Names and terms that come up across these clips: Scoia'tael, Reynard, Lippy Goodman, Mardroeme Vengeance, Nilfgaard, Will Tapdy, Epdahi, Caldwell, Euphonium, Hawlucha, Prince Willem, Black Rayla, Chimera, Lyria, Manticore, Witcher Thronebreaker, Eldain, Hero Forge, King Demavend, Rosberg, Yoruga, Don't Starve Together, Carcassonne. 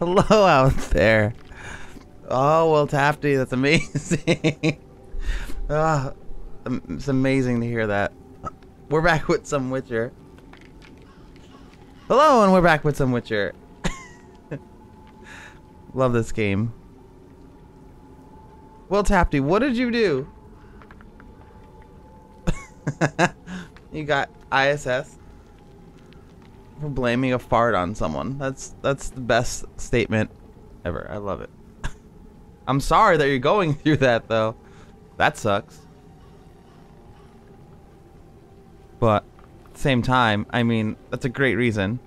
Hello out there. Oh, Will Tapdy, that's amazing. Oh, it's amazing to hear that. We're back with some Witcher. Hello, and we're back with some Witcher. Love this game. Will Tapdy, what did you do? You got ISS for blaming a fart on someone. That's the best statement ever. I love it. I'm sorry that you're going through that, though. That sucks. But at the same time, I mean, that's a great reason.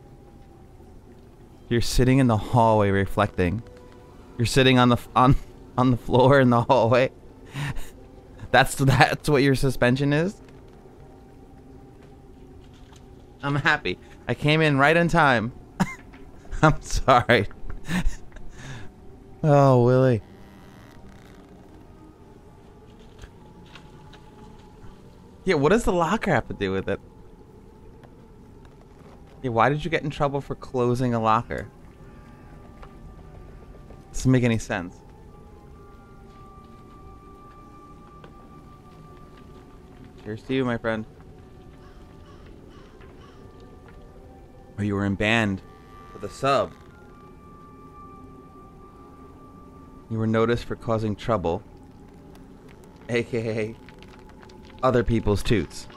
You're sitting in the hallway reflecting. You're sitting on the floor in the hallway. That's what your suspension is. I'm happy. I came in right in time. I'm sorry. Oh, Willie. Yeah, what does the locker have to do with it? Yeah, why did you get in trouble for closing a locker? Doesn't make any sense. Cheers to you, my friend. Or you were in band with a sub. You were noticed for causing trouble, aka other people's toots.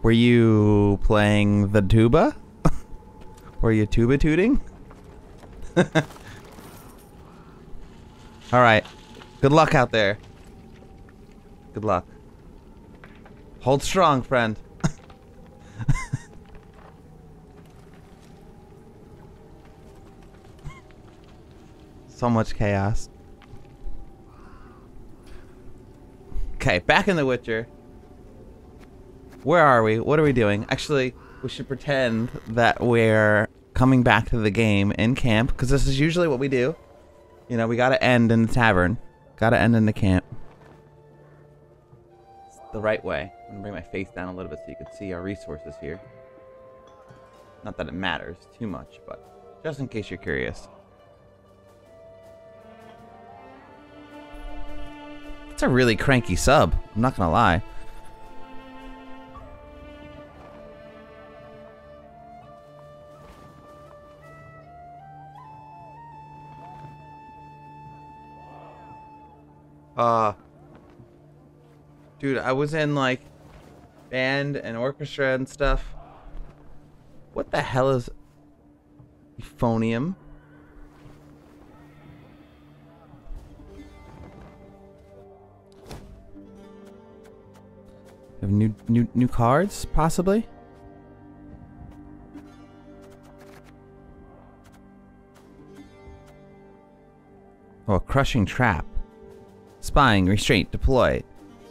Were you playing the tuba? Were you tuba tooting? Alright. Good luck out there. Good luck. Hold strong, friend. So much chaos. Okay, back in The Witcher. Where are we? What are we doing? Actually, we should pretend that we're coming back to the game in camp, because this is usually what we do. You know, we gotta end in the tavern. Gotta end in the camp. It's the right way. I'm gonna bring my face down a little bit so you can see our resources here. Not that it matters too much, but just in case you're curious. A really cranky sub, I'm not gonna lie. Dude, I was in like band and orchestra and stuff. What the hell is Euphonium? Have new cards, possibly? Oh, a crushing trap. Spying, restraint, deploy.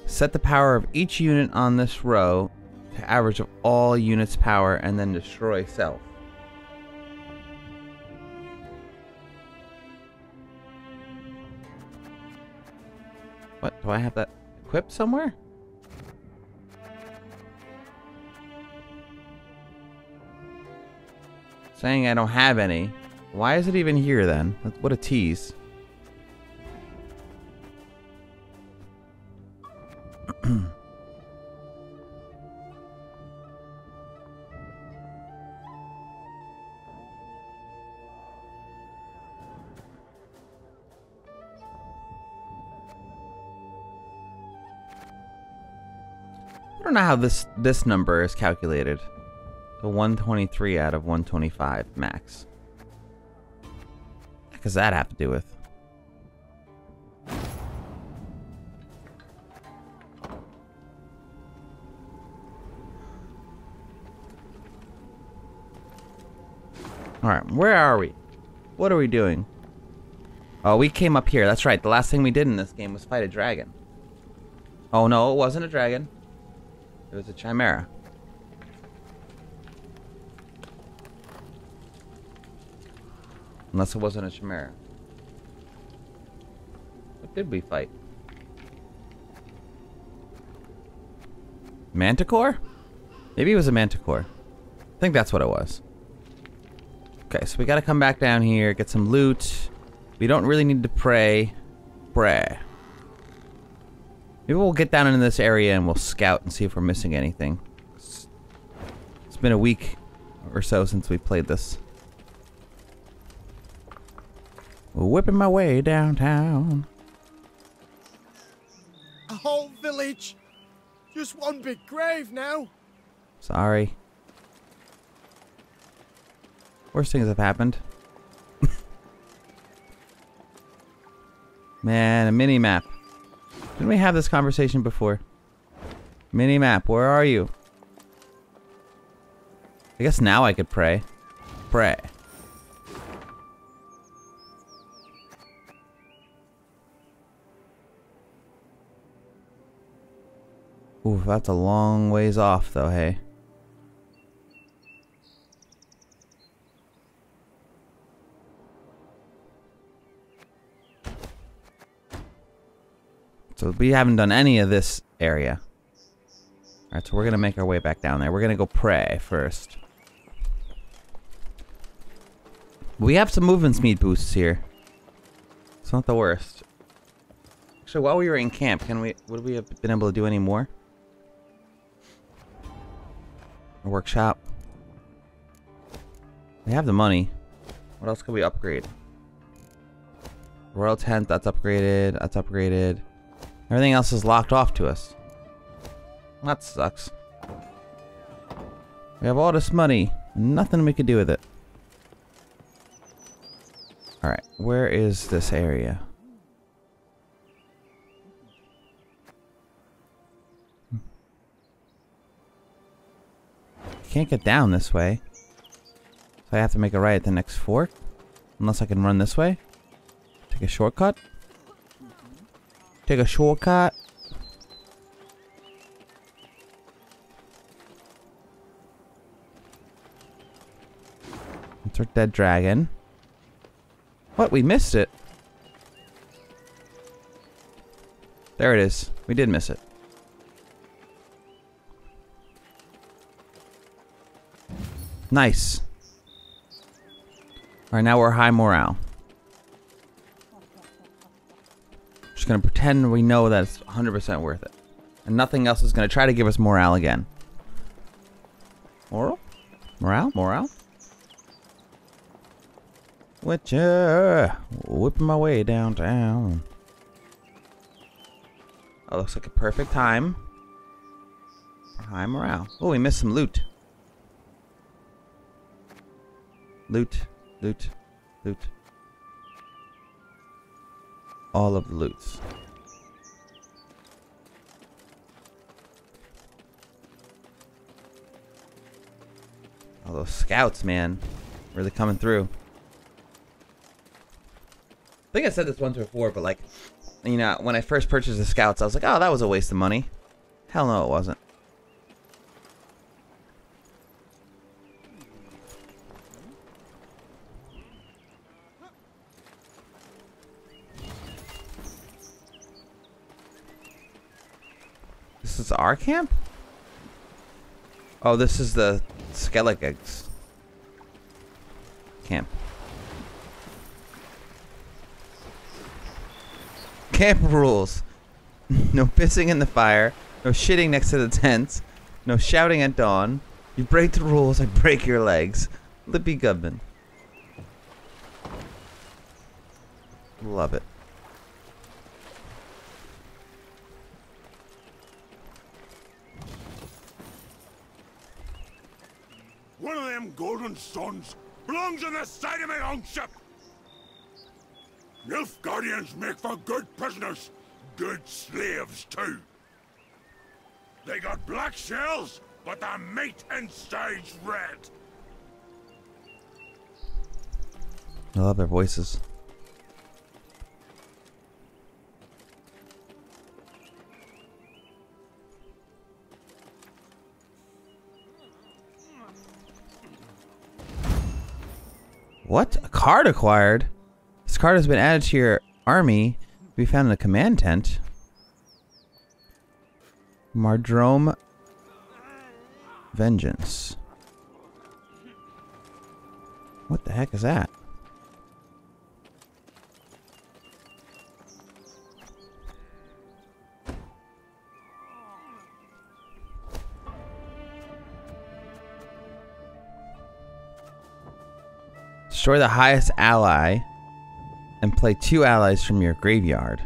Set the power of each unit on this row to average of all units' power and then destroy self. What, do I have that equipped somewhere? Saying I don't have any. Why is it even here then? What a tease. I don't know how this number is calculated. The 123 out of 125 max. What does that have to do with? Alright, where are we? What are we doing? Oh, we came up here. That's right. The last thing we did in this game was fight a dragon. Oh no, it wasn't a dragon. It was a chimera. Unless it wasn't a chimera. What did we fight? Manticore? Maybe it was a manticore. I think that's what it was. Okay, so we gotta come back down here, get some loot. We don't really need to pray. Pray. Maybe we'll get down into this area and we'll scout and see if we're missing anything. It's been a week or so since we played this. We're whipping my way downtown. A whole village! Just one big grave now! Sorry. Worst things have happened. Man, a mini-map. Didn't we have this conversation before? Mini-map, where are you? I guess now I could pray. Pray. Ooh, that's a long ways off though, hey? So we haven't done any of this area. Alright, so we're gonna make our way back down there. We're gonna go pray first. We have some movement speed boosts here. It's not the worst. Actually, while we were in camp, would we have been able to do any more? A workshop. We have the money. What else could we upgrade? Royal tent, that's upgraded, that's upgraded. Everything else is locked off to us. That sucks. We have all this money. Nothing we could do with it. Alright, where is this area? Can't get down this way. So I have to make a right at the next fork. Unless I can run this way. Take a shortcut. Take a shortcut. It's our dead dragon. What? We missed it. There it is. We did miss it. Nice. Alright, now we're high morale. Just gonna pretend we know that it's 100% worth it. And nothing else is gonna try to give us morale again. Moral? Morale? Morale? Witcher! Whipping my way downtown. That looks like a perfect time. High morale. Oh, we missed some loot. Loot. Loot. Loot. All of the loots. All those scouts, man. Really coming through. I think I said this once before, but like, you know, when I first purchased the scouts, I was like, oh, that was a waste of money. Hell no, it wasn't. This is our camp? Oh, this is the Skellige's camp. Camp rules. No pissing in the fire. No shitting next to the tents. No shouting at dawn. You break the rules, I break your legs. Lippy Goodman. Love it. One of them golden stones belongs on the side of my own ship. Nilfgaardians make for good prisoners, good slaves too. They got black shells, but the meat inside's red. I love their voices. What? A card acquired? This card has been added to your army. We found in a command tent. Mardroeme Vengeance. What the heck is that? Destroy the highest ally and play 2 allies from your graveyard.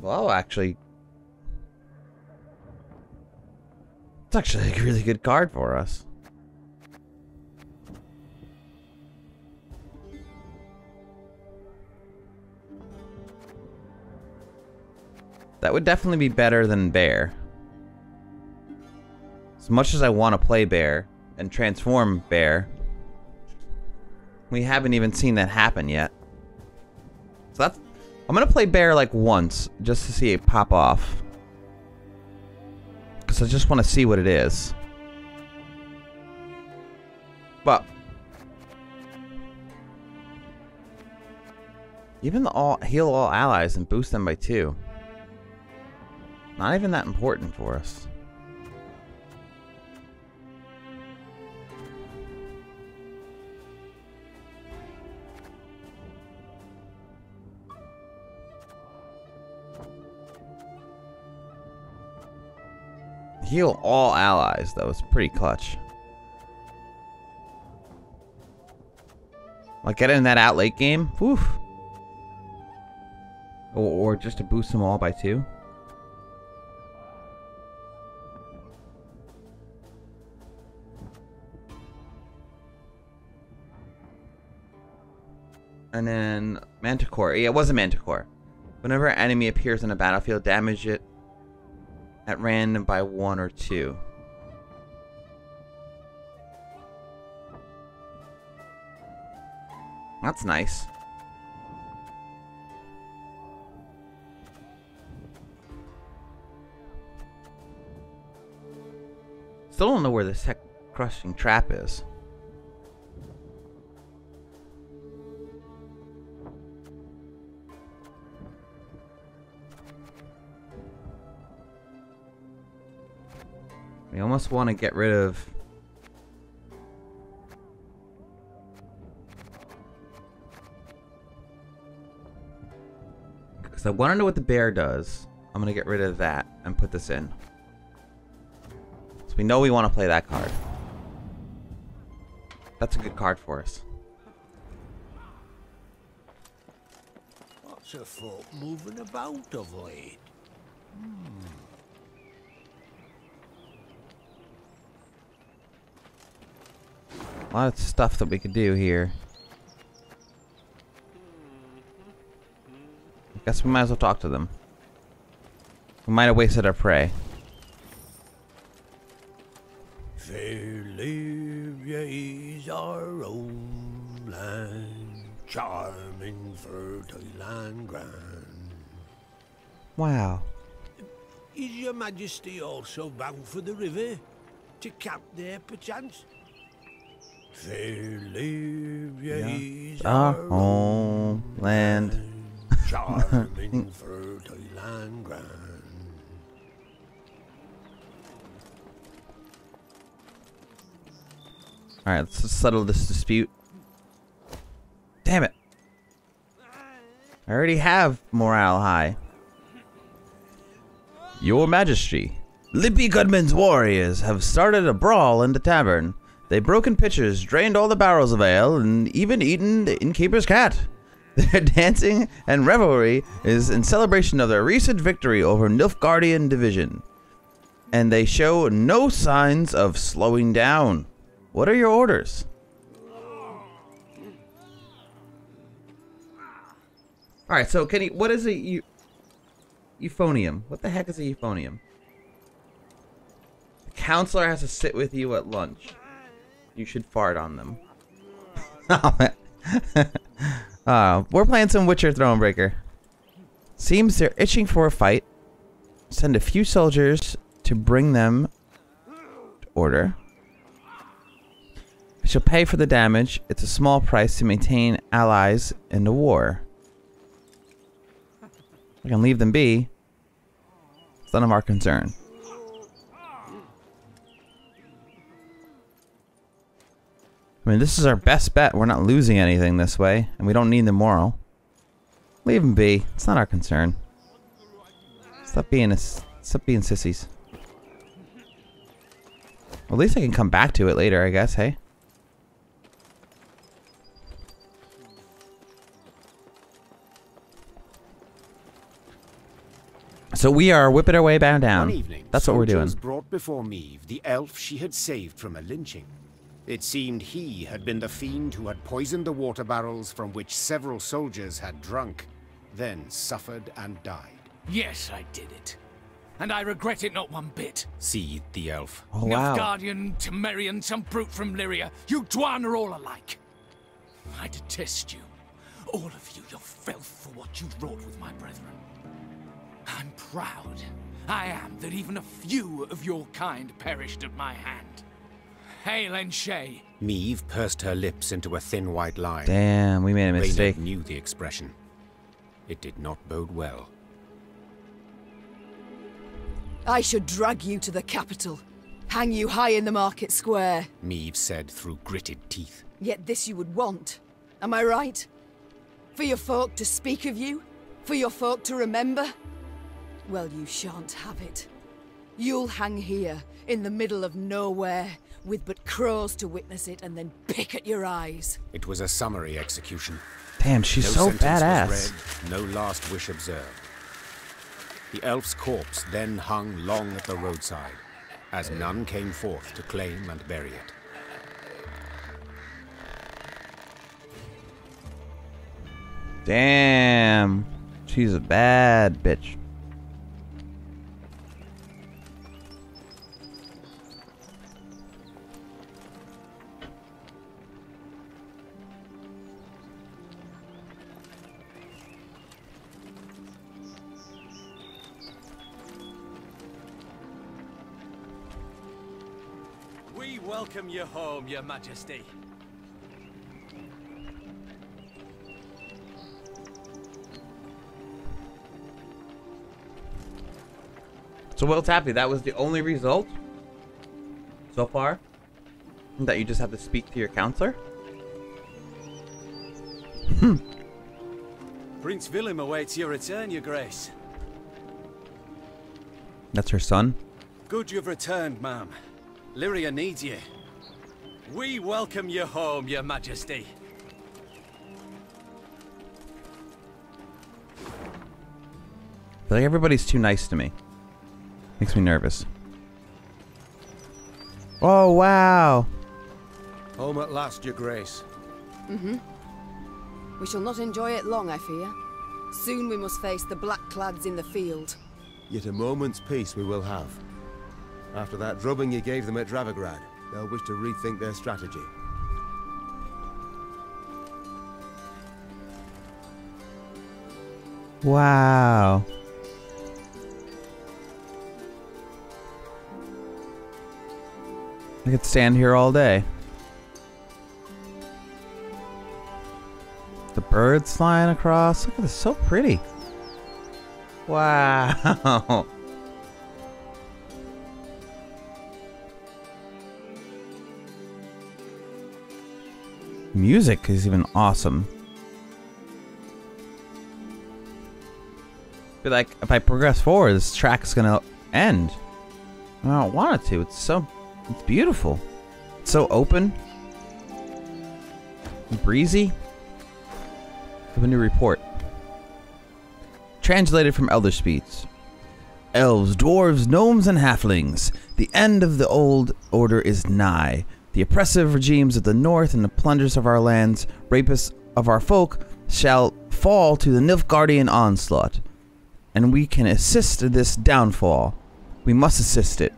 Well, actually, it's actually a really good card for us. That would definitely be better than Bear. As much as I want to play Bear and transform Bear, we haven't even seen that happen yet. So that's... I'm gonna play Bear like once, just to see it pop off. Because I just want to see what it is. But... even the heal all allies and boost them by 2. Not even that important for us. Heal all allies, though. It's pretty clutch. Like getting that out late game? Whew. Or just to boost them all by 2? And then Manticore. Yeah, it was a Manticore. Whenever an enemy appears on a battlefield, damage it at random by 1 or 2. That's nice. Still don't know where this tech crushing trap is. We almost want to get rid of... because I want to know what the bear does. I'm going to get rid of that and put this in. So we know we want to play that card. That's a good card for us. Lots of folk moving about of late. A lot of stuff that we could do here. I guess we might as well talk to them. We might have wasted our prey. Fair Lyria is our own land, charming, fertile and grand. Wow. Is your majesty also bound for the river? To camp there, perchance? Fair Lyria is our homeland, charming, fertile and grand. Alright, let's just settle this dispute. Damn it! I already have morale high. Your Majesty, Lippy Goodman's warriors have started a brawl in the tavern. They've broken pitchers, drained all the barrels of ale, and even eaten the innkeeper's cat. Their dancing and revelry is in celebration of their recent victory over Nilfgaardian division. And they show no signs of slowing down. What are your orders? Alright, so Kenny, what is a euphonium? What the heck is a euphonium? The counselor has to sit with you at lunch. You should fart on them. We're playing some Witcher Thronebreaker. Seems they're itching for a fight. Send a few soldiers to bring them to order. I shall pay for the damage. It's a small price to maintain allies in the war. I can leave them be. It's none of our concern. I mean, this is our best bet. We're not losing anything this way, and we don't need the moral. Leave them be. It's not our concern. Stop being sissies. Well, at least I can come back to it later, I guess, hey? So we are whipping our way back down. One evening, that's what we're doing. Brought before Meve the elf she had saved from a lynching. It seemed he had been the fiend who had poisoned the water barrels from which several soldiers had drunk, then suffered and died. Yes, I did it. And I regret it not one bit. See the elf. Oh, wow. Nilfgaardian, Temerian, some brute from Lyria. You Dwan are all alike. I detest you. All of you, your filth for what you wrought with my brethren. I'm proud, I am, that even a few of your kind perished at my hand. Hail and Shay. Meve pursed her lips into a thin white line. Damn, we made a mistake. Reynard knew the expression. It did not bode well. I should drag you to the capital. Hang you high in the market square. Meve said through gritted teeth. Yet this you would want. Am I right? For your folk to speak of you? For your folk to remember? Well, you shan't have it. You'll hang here, in the middle of nowhere, with but crows to witness it and then pick at your eyes. It was a summary execution. Damn, she's so badass. No last wish observed. The elf's corpse then hung long at the roadside, as none came forth to claim and bury it. Damn, she's a bad bitch. Welcome you home, Your Majesty. So Will Tapdy, that was the only result so far? That you just have to speak to your counselor? Prince Willem awaits your return, Your Grace. That's her son? Good you've returned, ma'am. Lyria needs you. We welcome you home, Your Majesty. I feel like everybody's too nice to me. Makes me nervous. Oh, wow. Home at last, Your Grace. Mm-hmm. We shall not enjoy it long, I fear. Soon we must face the black-clads in the field. Yet a moment's peace we will have. After that drubbing you gave them at Dravograd, they'll wish to rethink their strategy. Wow. I could stand here all day. The birds flying across. Look at this, so pretty. Wow. Music is even awesome. But like, if I progress forward, this track's gonna end. I don't want it to. It's beautiful. It's so open, breezy. I have a new report. Translated from Elder Speech. Elves, dwarves, gnomes, and halflings. The end of the old order is nigh. The oppressive regimes of the north and the plunderers of our lands, rapists of our folk, shall fall to the Nilfgaardian onslaught. And we can assist this downfall. We must assist it.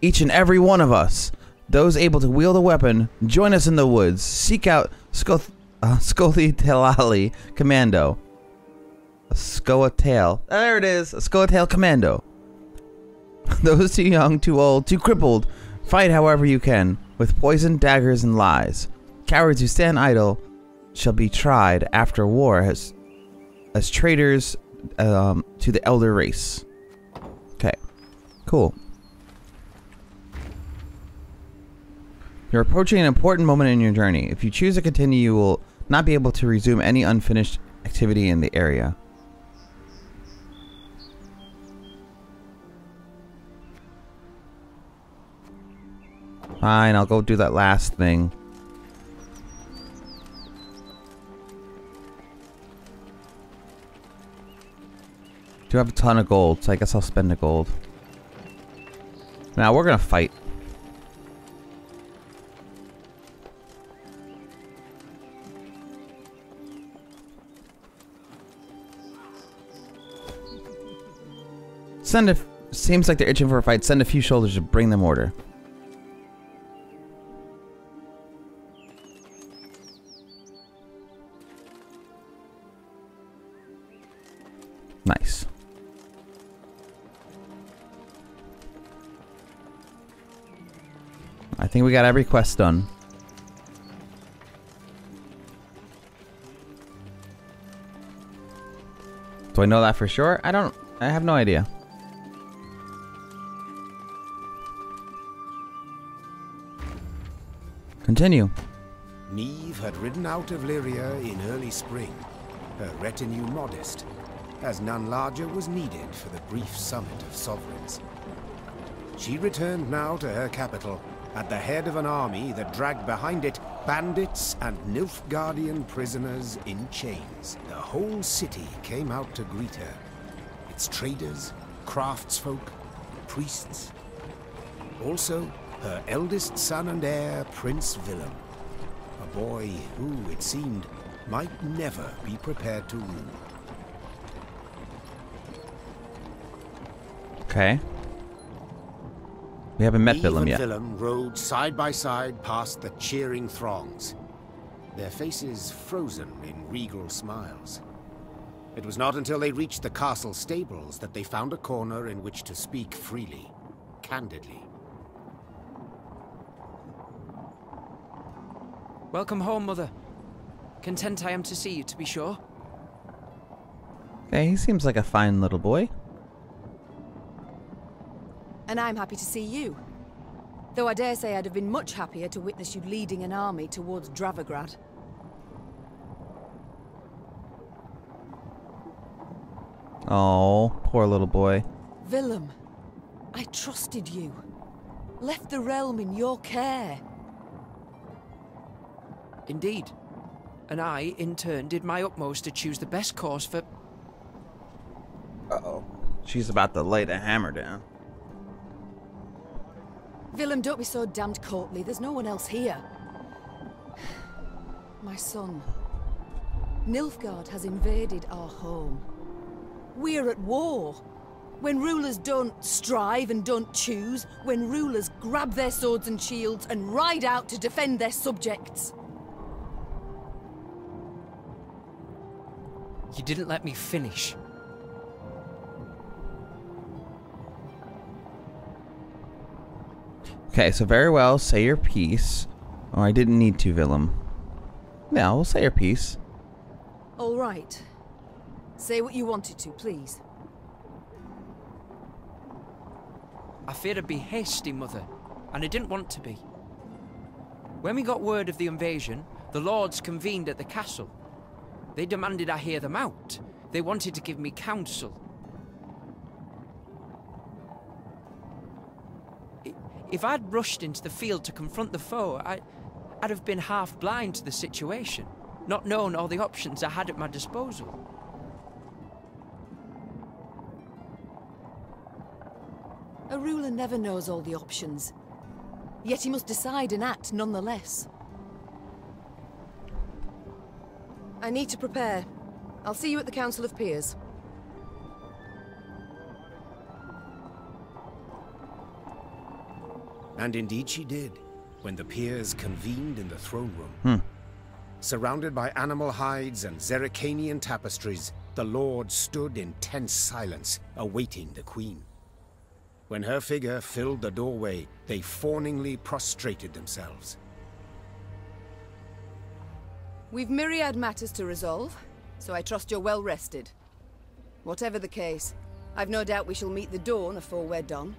Each and every one of us. Those able to wield a weapon, join us in the woods. Seek out Scoia'tael Commando. Scoia'tael. There it is. Scoia'tael Commando. Those too young, too old, too crippled, fight however you can. With poison, daggers, and lies. Cowards who stand idle shall be tried after war as traitors to the elder race. Okay, cool. You're approaching an important moment in your journey. If you choose to continue, you will not be able to resume any unfinished activity in the area. Fine, I'll go do that last thing. Do have a ton of gold, so I guess I'll spend the gold. Now we're gonna fight. Seems like they're itching for a fight. Send a few soldiers to bring them order. Nice. I think we got every quest done. Do I know that for sure? I don't. I have no idea. Continue. Meve had ridden out of Lyria in early spring, her retinue modest, as none larger was needed for the brief summit of sovereigns. She returned now to her capital, at the head of an army that dragged behind it bandits and Nilfgaardian prisoners in chains. The whole city came out to greet her, its traders, craftsfolk, priests. Also, her eldest son and heir, Prince Willem, a boy who, it seemed, might never be prepared to rule. Okay. We haven't met Willem yet. Willem rode side by side past the cheering throngs, their faces frozen in regal smiles. It was not until they reached the castle stables that they found a corner in which to speak freely, candidly. Welcome home, Mother. Content I am to see you, to be sure. Hey, he seems like a fine little boy. And I'm happy to see you. Though I dare say I'd have been much happier to witness you leading an army towards Dravograd. Oh, poor little boy. Willem, I trusted you. Left the realm in your care. Indeed. And I, in turn, did my utmost to choose the best course for... Uh-oh. She's about to lay the hammer down. Willem, don't be so damned courtly. There's no one else here. My son. Nilfgaard has invaded our home. We're at war. When rulers don't strive and don't choose, when rulers grab their swords and shields and ride out to defend their subjects. You didn't let me finish. Okay, so very well, say your piece. Oh, I didn't need to, Willem. No, we'll say your piece. All right. Say what you wanted to, please. I feared I'd be hasty, Mother, and I didn't want to be. When we got word of the invasion, the lords convened at the castle. They demanded I hear them out. They wanted to give me counsel. If I'd rushed into the field to confront the foe, I'd have been half blind to the situation, not knowing all the options I had at my disposal. A ruler never knows all the options, yet he must decide and act nonetheless. I need to prepare. I'll see you at the Council of Peers. And indeed she did, when the peers convened in the throne room. Surrounded by animal hides and Zerikanian tapestries, the lords stood in tense silence, awaiting the queen. When her figure filled the doorway, they fawningly prostrated themselves. We've myriad matters to resolve, so I trust you're well rested. Whatever the case, I've no doubt we shall meet the dawn afore we're done.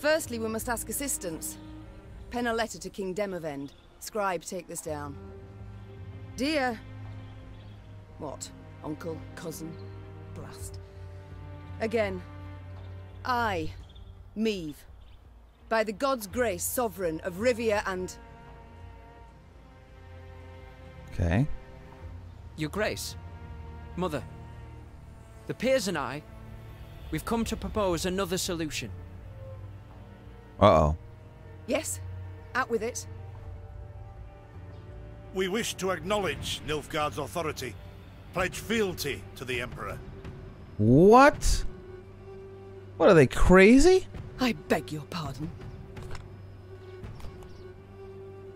Firstly, we must ask assistance. Pen a letter to King Demavend. Scribe, take this down. Dear... What? Uncle? Cousin? Blast. Again. I, Meve, by the God's grace, sovereign of Rivia and... Okay. Your Grace, Mother, the peers and I, we've come to propose another solution. Uh-oh. Yes, out with it. We wish to acknowledge Nilfgaard's authority, pledge fealty to the Emperor. What? What, are they crazy? I beg your pardon.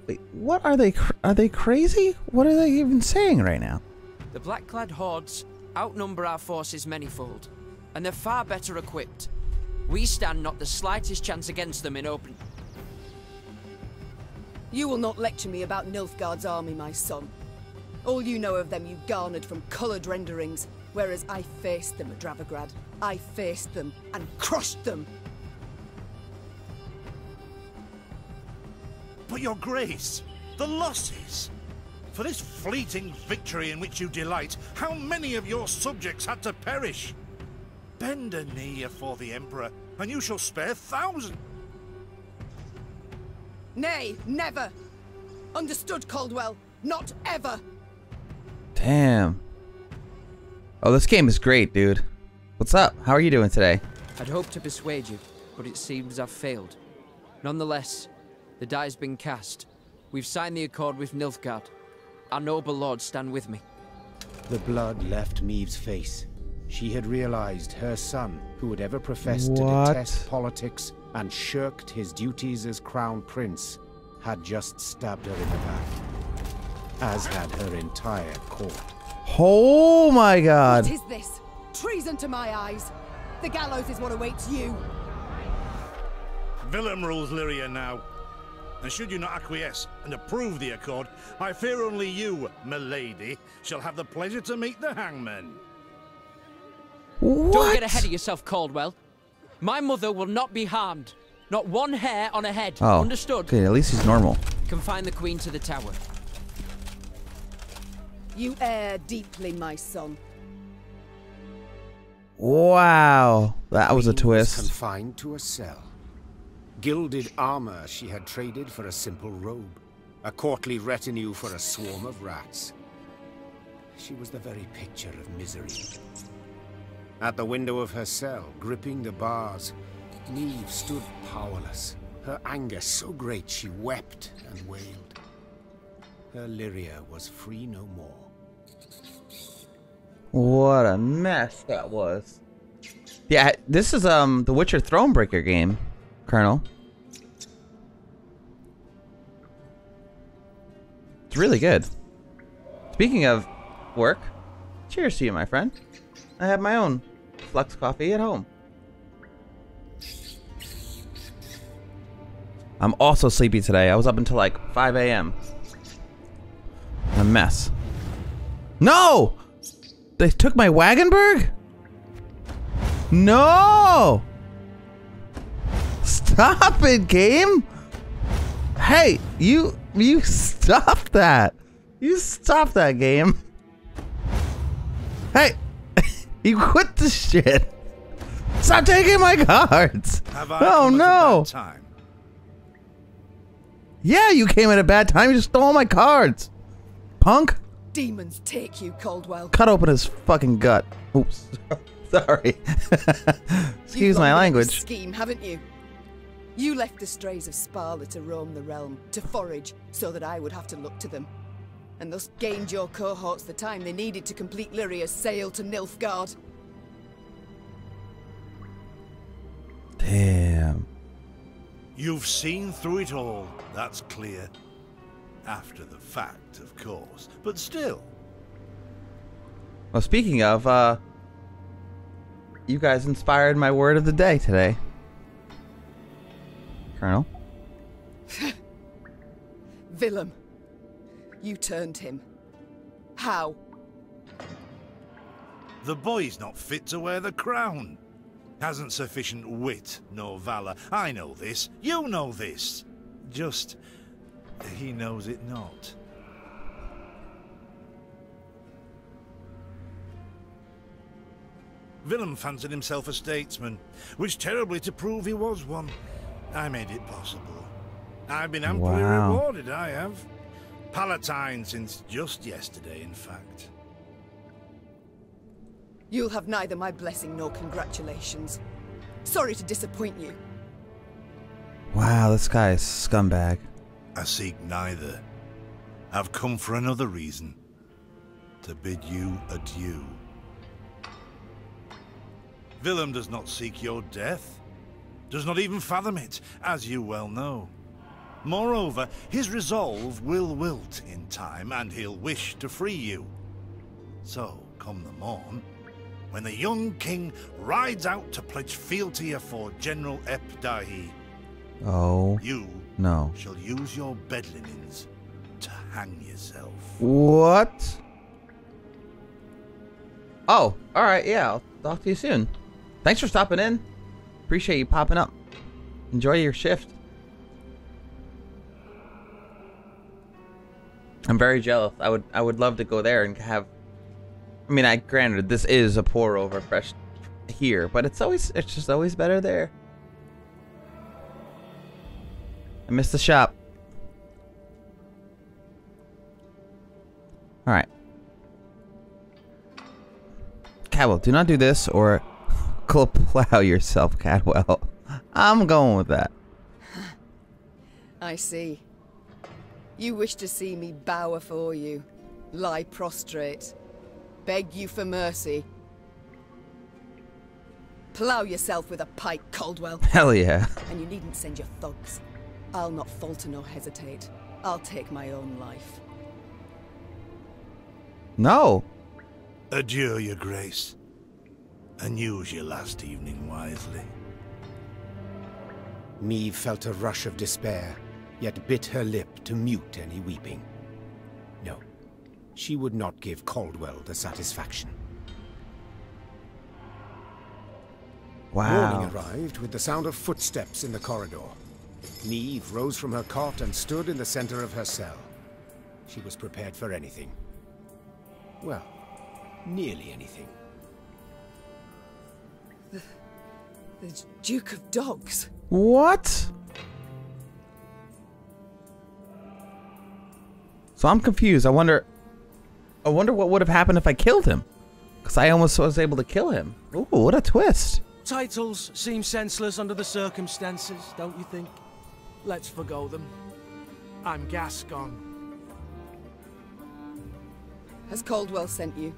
Wait, what are they crazy? What are they even saying right now? The black-clad hordes outnumber our forces manifold, and they're far better equipped. We stand not the slightest chance against them in open. You will not lecture me about Nilfgaard's army, my son. All you know of them you garnered from coloured renderings, whereas I faced them at Dravograd. I faced them and crushed them. But your Grace, the losses! For this fleeting victory in which you delight, how many of your subjects had to perish? Bend a knee afore the Emperor, and you shall spare thousands. Nay, never! Understood, Caldwell, not ever! Damn. Oh, this game is great, dude. What's up? How are you doing today? I'd hoped to persuade you, but it seems I've failed. Nonetheless, the die's been cast. We've signed the accord with Nilfgaard. Our noble lord, stand with me. The blood left Meve's face. She had realized her son, who had ever professed to detest politics and shirked his duties as crown prince, had just stabbed her in the back, as had her entire court. Oh my God! What is this? Treason to my eyes! The gallows is what awaits you! Willem rules Lyria now. And should you not acquiesce and approve the accord, I fear only you, milady, shall have the pleasure to meet the hangman. What? Don't get ahead of yourself, Caldwell. My mother will not be harmed. Not one hair on her head. Oh. Understood? Okay, at least he's normal. Confine the queen to the tower. You err deeply, my son. Wow. That was a twist. Confined to a cell. Gilded armor she had traded for a simple robe, a courtly retinue for a swarm of rats. She was the very picture of misery. At the window of her cell, gripping the bars, Meve stood powerless, her anger so great she wept and wailed. Her Lyria was free no more. What a mess that was. Yeah, this is the Witcher Thronebreaker game, Colonel. It's really good. Speaking of work, cheers to you, my friend. I have my own Flux coffee at home. I'm also sleepy today. I was up until like 5 a.m. A mess. No! They took my Wagenburg? No! Stop it, game! Hey, you stop that! You stop that, game! Hey! You quit the shit! Stop taking my cards! Oh no! Yeah, you came at a bad time, you just stole my cards! Punk! Demons take you, Caldwell. Cut open his fucking gut. Oops. Sorry. Excuse my language. You've got a scheme, haven't you? You left the strays of Sparla to roam the realm, to forage, so that I would have to look to them. And thus gained your cohorts the time they needed to complete Lyria's sale to Nilfgaard. Damn. You've seen through it all, that's clear. After the fact, of course, but still. Well, speaking of, you guys inspired my word of the day today. Colonel. Willem. You turned him. How? The boy's not fit to wear the crown. hasn't sufficient wit nor valor. I know this, you know this. Just, he knows it not. Willem fancied himself a statesman, which terribly to prove he was one. I made it possible. I've been amply rewarded, I have. Palatine since just yesterday, in fact. You'll have neither my blessing nor congratulations. Sorry to disappoint you. Wow, this guy is a scumbag. I seek neither. I've come for another reason. To bid you adieu. Willem does not seek your death, does not even fathom it, as you well know. Moreover, his resolve will wilt in time, and he'll wish to free you. So, come the morn, when the young king rides out to pledge fealty afore General Epdahi, you shall use your bed linens to hang yourself. What? Oh, all right, yeah, I'll talk to you soon. Thanks for stopping in. Appreciate you popping up. Enjoy your shift. I'm very jealous. I would love to go there and have. I mean, granted, this is a pour over fresh here, but it's just always better there. I missed the shop. All right. Caldwell, do not do this or plow yourself, Caldwell. I'm going with that. I see. You wish to see me bow afore you, lie prostrate, beg you for mercy. Plow yourself with a pike, Caldwell. Hell yeah. And you needn't send your thugs. I'll not falter nor hesitate. I'll take my own life. No. Adieu, your grace, and use your last evening wisely. Meve felt a rush of despair, yet bit her lip to mute any weeping. No, she would not give Caldwell the satisfaction. Wow. Morning arrived with the sound of footsteps in the corridor. Meve rose from her cot and stood in the center of her cell. She was prepared for anything. Well, nearly anything. The Duke of Dogs. What? So I'm confused. I wonder what would have happened if I killed him, because I almost was able to kill him. Ooh, what a twist. Titles seem senseless under the circumstances, don't you think? Let's forgo them. I'm Gascon. Has Caldwell sent you?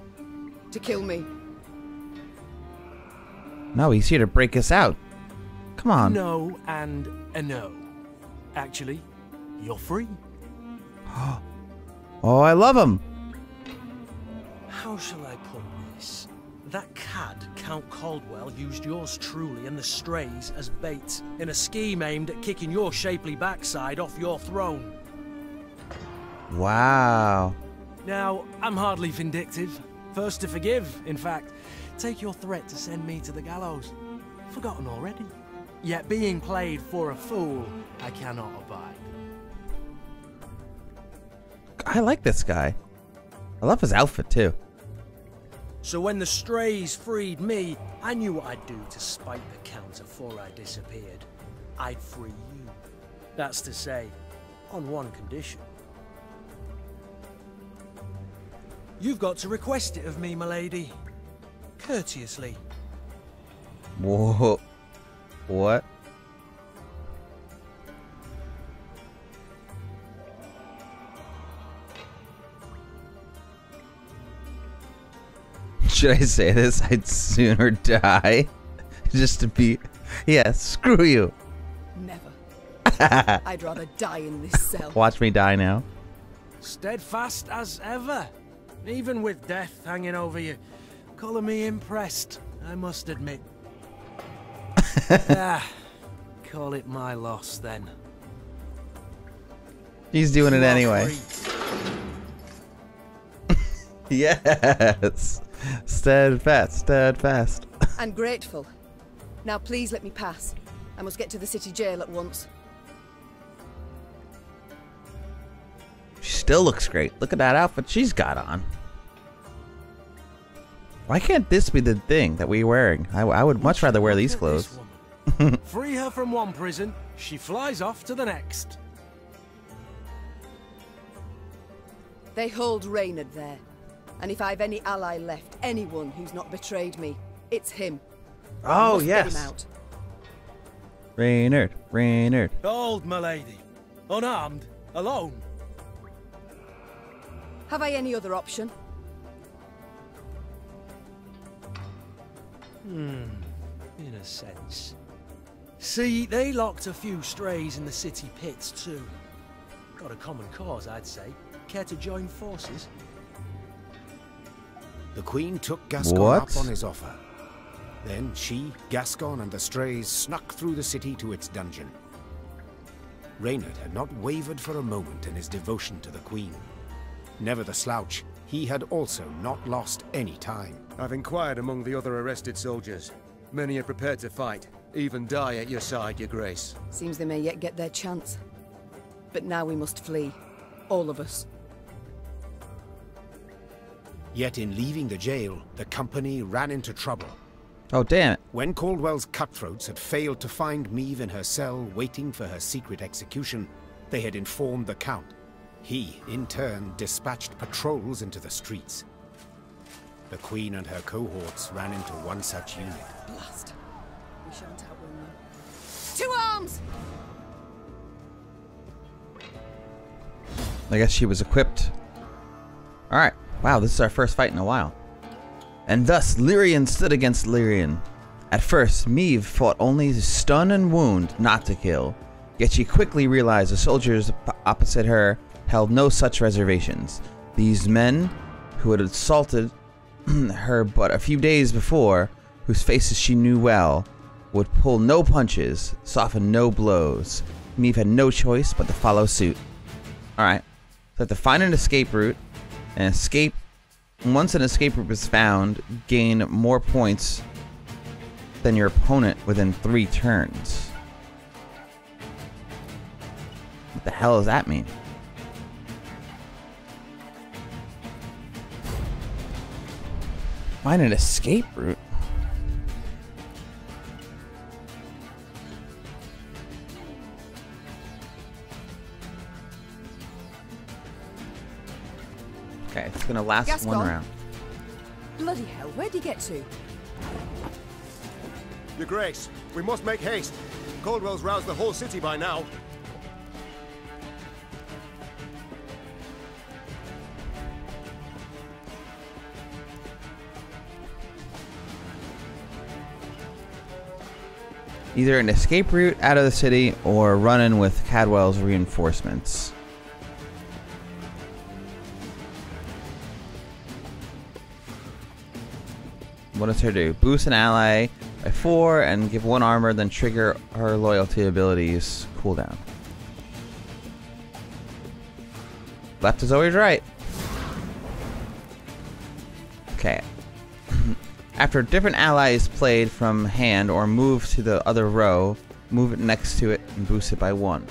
To kill me? No, he's here to break us out. Come on. No and a no. Actually, you're free. Oh, I love him. How shall I put this? That cad, Count Caldwell, used yours truly and the strays as bait in a scheme aimed at kicking your shapely backside off your throne. Wow. Now, I'm hardly vindictive. First to forgive, in fact. Take your threat to send me to the gallows. Forgotten already. Yet being played for a fool, I cannot abide. I like this guy. I love his outfit too. So when the strays freed me, I knew what I'd do to spite the Count before I disappeared. I'd free you. That's to say, on one condition. You've got to request it of me, my lady. Courteously. Whoa. What? Should I say this? I'd sooner die. Just to be... Yeah, screw you. Never. I'd rather die in this cell. Watch me die now. Steadfast as ever. Even with death hanging over you, colour me impressed, I must admit. Call it my loss then. He's doing it anyway. Yes. Steadfast, steadfast. And grateful. Now please let me pass. I must get to the city jail at once. She still looks great. Look at that outfit she's got on. Why can't this be the thing that we're wearing? I would much rather wear these clothes. Free her from one prison, she flies off to the next. They hold Reynard there. And if I've any ally left, anyone who's not betrayed me, it's him. Oh, yes. Reynard, Reynard. Hold, my lady. Unarmed, alone. Have I any other option? In a sense. See, they locked a few strays in the city pits, too. Got a common cause, I'd say. Care to join forces? The Queen took Gascon up on his offer. Then she, Gascon, and the strays snuck through the city to its dungeon. Reynard had not wavered for a moment in his devotion to the Queen. Never the slouch, he had also not lost any time. I've inquired among the other arrested soldiers. Many are prepared to fight, even die at your side, Your Grace. Seems they may yet get their chance. But now we must flee. All of us. Yet in leaving the jail, the company ran into trouble. Oh, damn it. When Caldwell's cutthroats had failed to find Meve in her cell waiting for her secret execution, they had informed the Count. He, in turn, dispatched patrols into the streets. The Queen and her cohorts ran into one such unit. Blast. We shan't outwin them. To arms! I guess she was equipped. Alright. Wow, this is our first fight in a while. And thus, Lyrian stood against Lyrian. At first, Meve fought only to stun and wound, not to kill. Yet she quickly realized the soldiers opposite her held no such reservations. These men, who had assaulted her but a few days before, whose faces she knew well, would pull no punches, soften no blows. Meve had no choice but to follow suit. Alright, so I have to find an escape route, and escape. Once an escape route is found, gain more points than your opponent within 3 turns. What the hell does that mean? Find an escape route? Okay, it's gonna last Gascon. 1 round. Bloody hell, where'd he get to? Your Grace, we must make haste. Caldwell's roused the whole city by now. Either an escape route out of the city or run in with Caldwell's reinforcements. What does her do? Boost an ally by 4 and give 1 armor, then trigger her loyalty abilities cooldown. Left is always right. Okay. After a different ally is played from hand or moved to the other row, move it next to it and boost it by 1.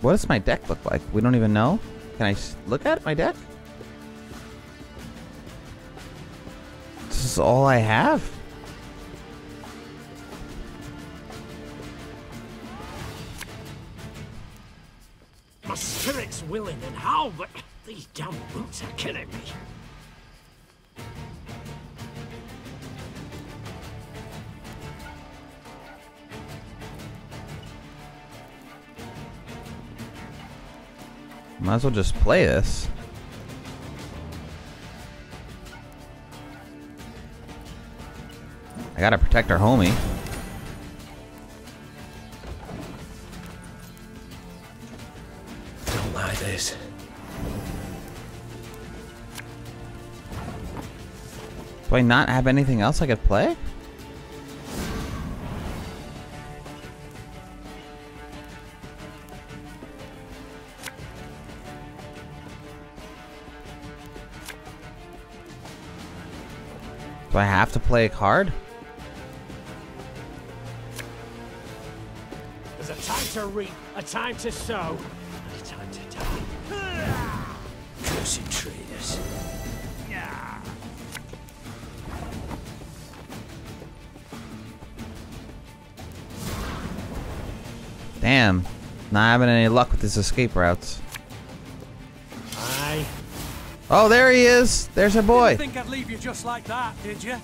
What does my deck look like? We don't even know. Can I look at my deck? This is all I have. My spirit's willing and how, but these damn boots are killing me. Might as well just play this. I gotta protect our homie. Don't like this. Do I not have anything else I could play? Do I have to play a card? There's a time to reap, a time to sow, and a time to die. Cursed traitors. Damn, not having any luck with his escape routes. Hi. Oh, there he is. There's our boy. Didn't think I'd leave you just like that, did you?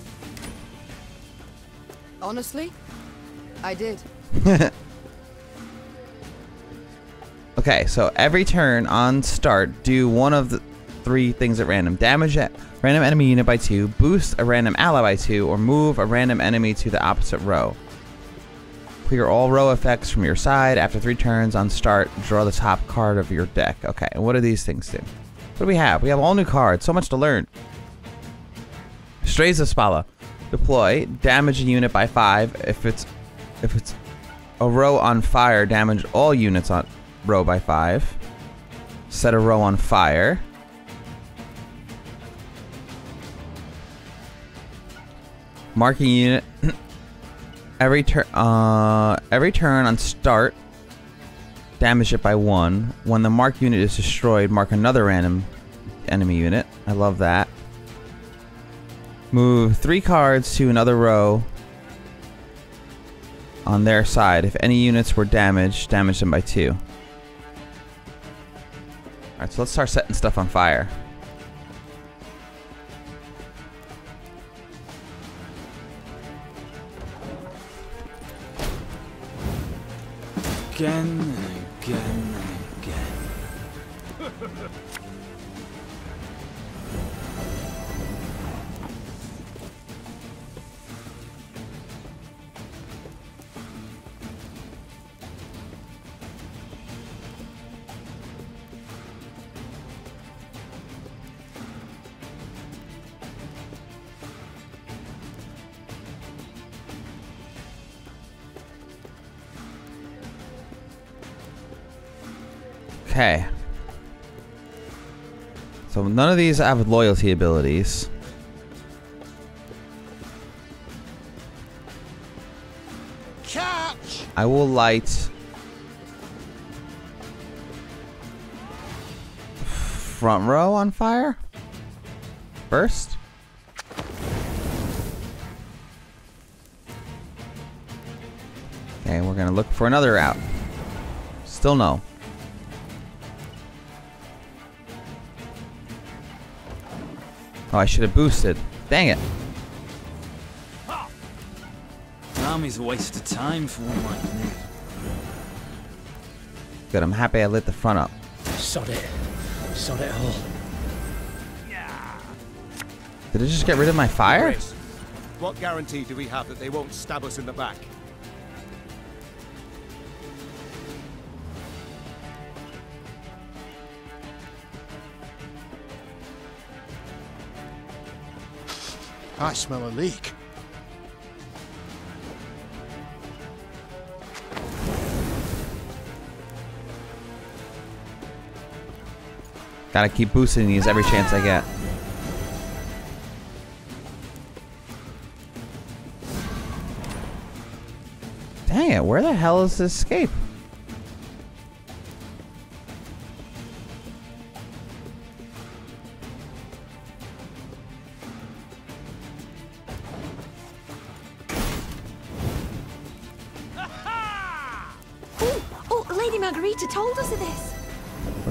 Honestly, I did. Okay, so every turn on start, do one of the three things at random. Damage a random enemy unit by 2, boost a random ally by 2, or move a random enemy to the opposite row. Clear all row effects from your side. After 3 turns on start, draw the top card of your deck. Okay, and what do these things do? What do we have? We have all new cards. So much to learn. Strays of Spala. Deploy. Damage a unit by 5. If it's a row on fire, damage all units on row by 5. Set a row on fire. Marking unit. Every turn on start, damage it by 1. When the marked unit is destroyed, mark another random enemy unit. I love that. Move 3 cards to another row on their side. If any units were damaged, damage them by 2. Alright, so let's start setting stuff on fire. Again and again and again. Okay, so none of these have loyalty abilities. Catch! I will light front row on fire first. Okay, we're gonna look for another route. Still no. Oh, I should have boosted. Dang it. Army's a waste of time for one like me. Good, I'm happy I lit the front up. Sod it. Sod it all. Yeah. Did it just get rid of my fire? What guarantee do we have that they won't stab us in the back? I smell a leak. Gotta keep boosting these every chance I get. Dang it, where the hell is this escape?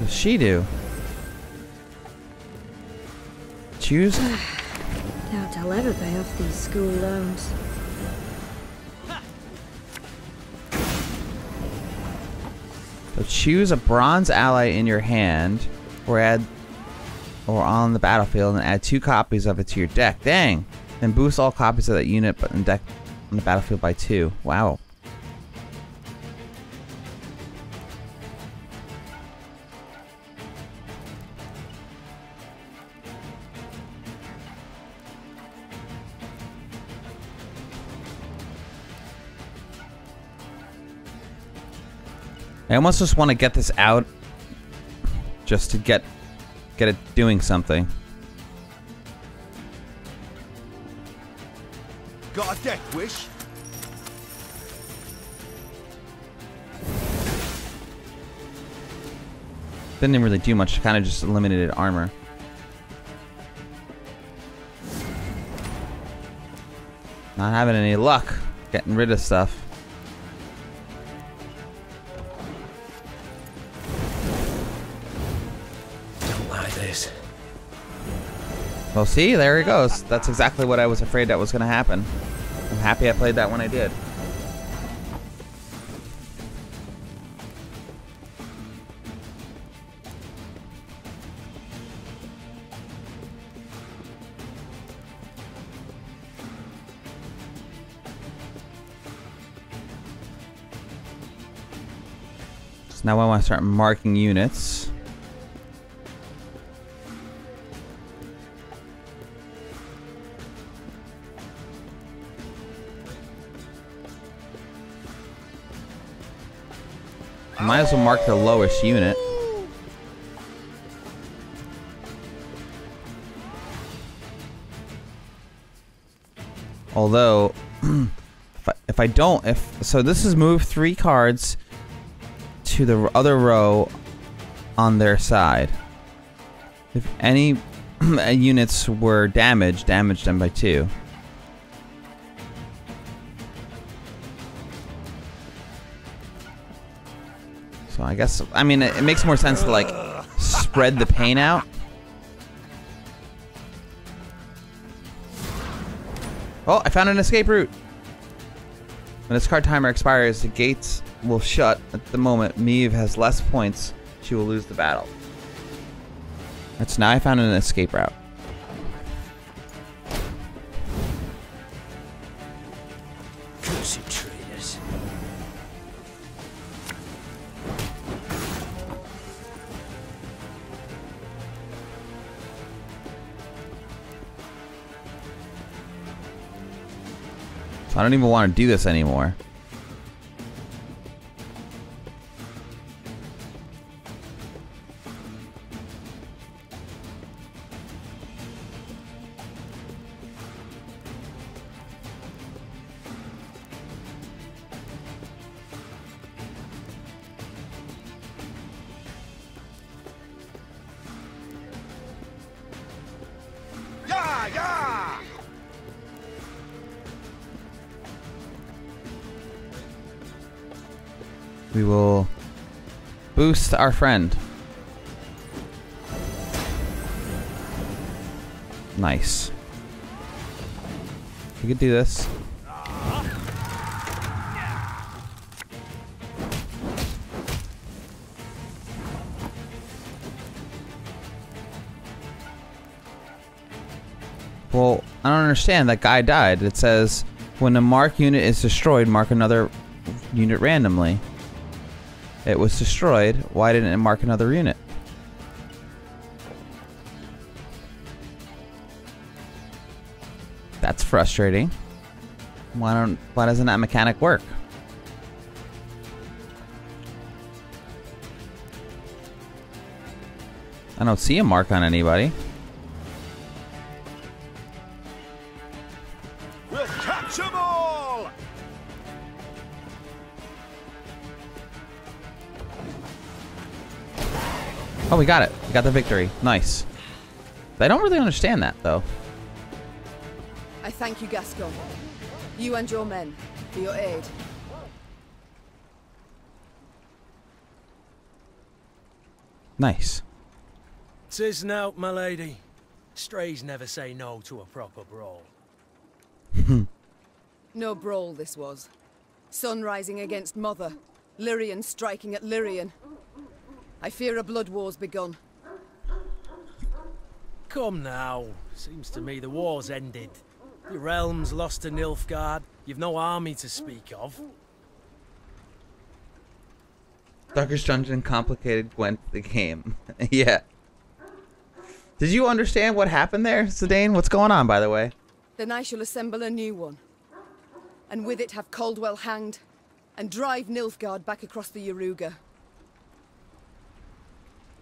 She do choose. Doubt I'll ever pay off these school loans. So choose a bronze ally in your hand, or on the battlefield, and add 2 copies of it to your deck. Dang! And boost all copies of that unit, but in deck on the battlefield by 2. Wow. I almost just want to get this out just to get it doing something. Got a death wish? Didn't really do much, kind of just eliminated armor. Not having any luck getting rid of stuff. Don't like this. Well, see, there he goes. That's exactly what I was afraid that was going to happen. I'm happy I played that when I did. Now I want to start marking units. Might as well mark the lowest unit. Although, if this is move 3 cards to the other row on their side. If any units were damaged, damage them by 2. So I guess, I mean, it makes more sense to like spread the pain out. Oh, I found an escape route. When this card timer expires, the gates will shut. At the moment Meve has less points, she will lose the battle. That's now I found an escape route. Cursed traitors. So I don't even want to do this anymore. We will boost our friend. Nice. We could do this. Well, I don't understand. That guy died. It says, when a mark unit is destroyed, mark another unit randomly. It was destroyed. Why didn't it mark another unit? That's frustrating. Why doesn't that mechanic work? I don't see a mark on anybody. Oh, we got it. We got the victory. Nice. I don't really understand that, though. I thank you, Gascon. You and your men for your aid. Nice. 'Tis now, my lady. Strays never say no to a proper brawl. No brawl this was. Sun rising against mother. Lyrian striking at Lyrian. I fear a blood war's begun. Come now. Seems to me the war's ended. Your realm's lost to Nilfgaard. You've no army to speak of. Darkest Dungeon complicated Gwent the game. Yeah. Did you understand what happened there, Zidane? What's going on, by the way? Then I shall assemble a new one. And with it have Caldwell hanged. And drive Nilfgaard back across the Yoruga.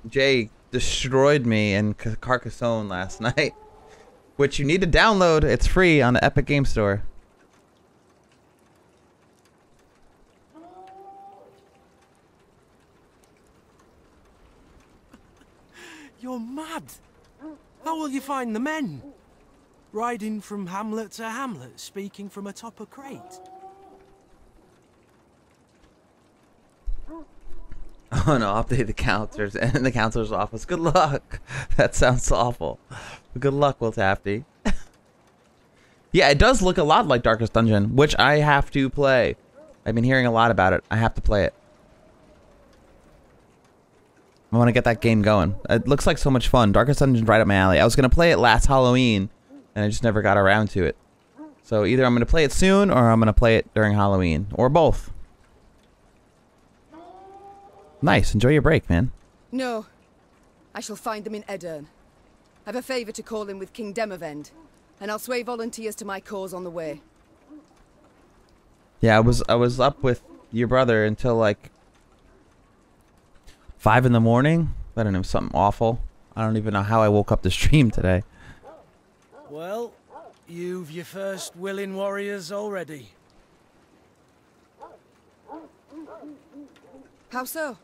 Jay destroyed me in Carcassonne last night, which you need to download. It's free on the Epic Game Store. You're mad. How will you find the men? Riding from hamlet to hamlet, speaking from atop a crate. Oh no, update the counselors and the counselor's office. Good luck. That sounds awful. Good luck, Will Tapdy. Yeah, it does look a lot like Darkest Dungeon, which I have to play. I've been hearing a lot about it. I have to play it. I want to get that game going. It looks like so much fun. Darkest Dungeon's right up my alley. I was going to play it last Halloween, and I just never got around to it. So either I'm going to play it soon, or I'm going to play it during Halloween. Or both. Nice. Enjoy your break, man. No. I shall find them in Aedirn. I've a favor to call in with King Demavend, and I'll sway volunteers to my cause on the way. Yeah, I was up with your brother until like 5 in the morning. I don't know, something awful. I don't even know how I woke up the stream today. Well, you've your first willing warriors already. How so?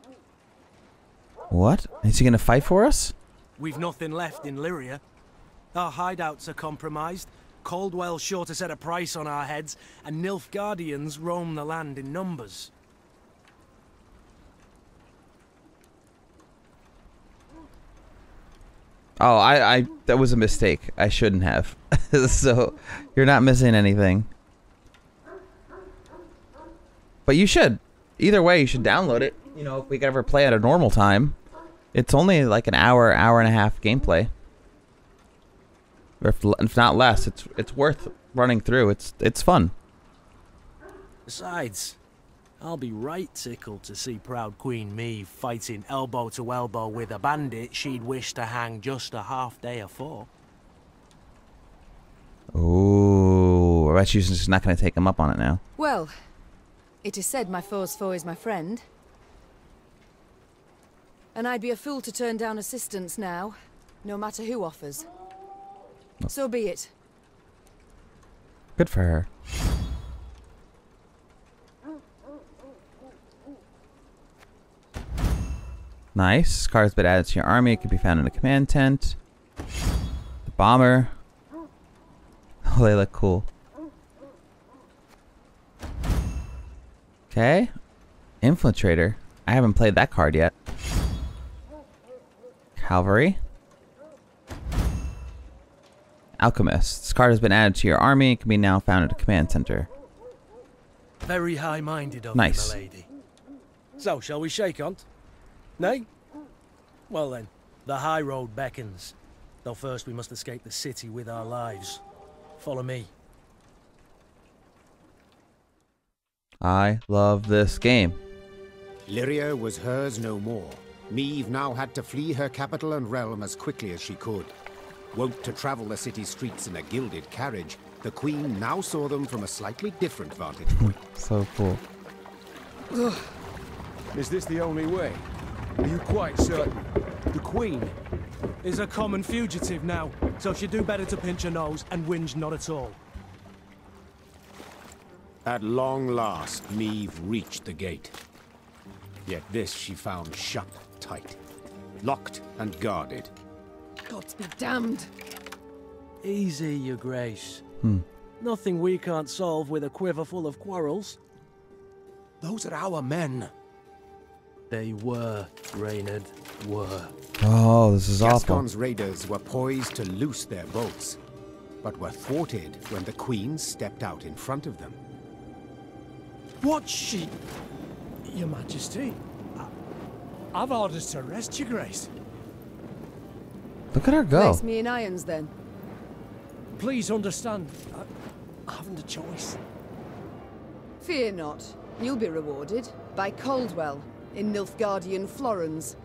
What? Is he gonna fight for us? We've nothing left in Lyria. Our hideouts are compromised, Caldwell sure to set a price on our heads, and Nilfgaardians roam the land in numbers. Oh, that was a mistake. I shouldn't have. So, you're not missing anything. But you should. Either way, you should download it. You know, if we could ever play at a normal time. It's only like an hour, hour and a half gameplay. Or if not less, it's worth running through. It's fun. Besides, I'll be right tickled to see proud Queen Meve fighting elbow to elbow with a bandit she'd wish to hang just a half day afore. Ooh, I bet she's just not going to take him up on it now. Well, it is said my foe's foe is my friend. And I'd be a fool to turn down assistance now, no matter who offers. Oh. So be it. Good for her. Nice. Cards been added to your army. It can be found in a command tent. The bomber. Oh, they look cool. Okay. Infiltrator. I haven't played that card yet. Cavalry. Alchemist. This card has been added to your army. It can be now found at a command center. Very high-minded of nice. You, my lady. So, shall we shake on? Nay? Well then, the high road beckons. Though first we must escape the city with our lives. Follow me. I love this game. Lyria was hers no more. Meve now had to flee her capital and realm as quickly as she could. Wont to travel the city streets in a gilded carriage, the Queen now saw them from a slightly different vantage point. So cool. Ugh. Is this the only way? Are you quite certain? The Queen is a common fugitive now, so she'd do better to pinch her nose and whinge not at all. At long last, Meve reached the gate. Yet this she found shut tight, locked and guarded. Gods be damned! Easy, your grace. Nothing we can't solve with a quiver full of quarrels. Those are our men. They were, Reynard, were. Oh, this is awful. Gascon's raiders were poised to loose their bolts, but were thwarted when the Queen stepped out in front of them. What she... Your Majesty, I've orders to arrest your grace. Look at her go. Place me in irons, then. Please understand, I haven't a choice. Fear not. You'll be rewarded by Caldwell in Nilfgaardian Florence.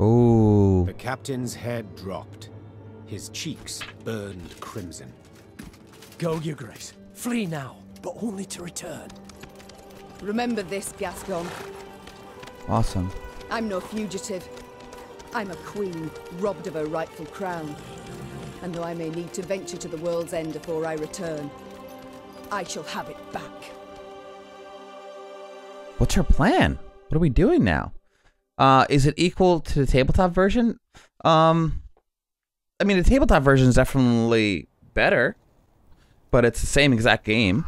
Ooh. The captain's head dropped. His cheeks burned crimson. Go, your grace. Flee now, but only to return. Remember this, Gascon. Awesome. I'm no fugitive. I'm a queen, robbed of her rightful crown. And though I may need to venture to the world's end before I return, I shall have it back. What's her plan? What are we doing now? Is it equal to the tabletop version? I mean, the tabletop version is definitely better, but it's the same exact game.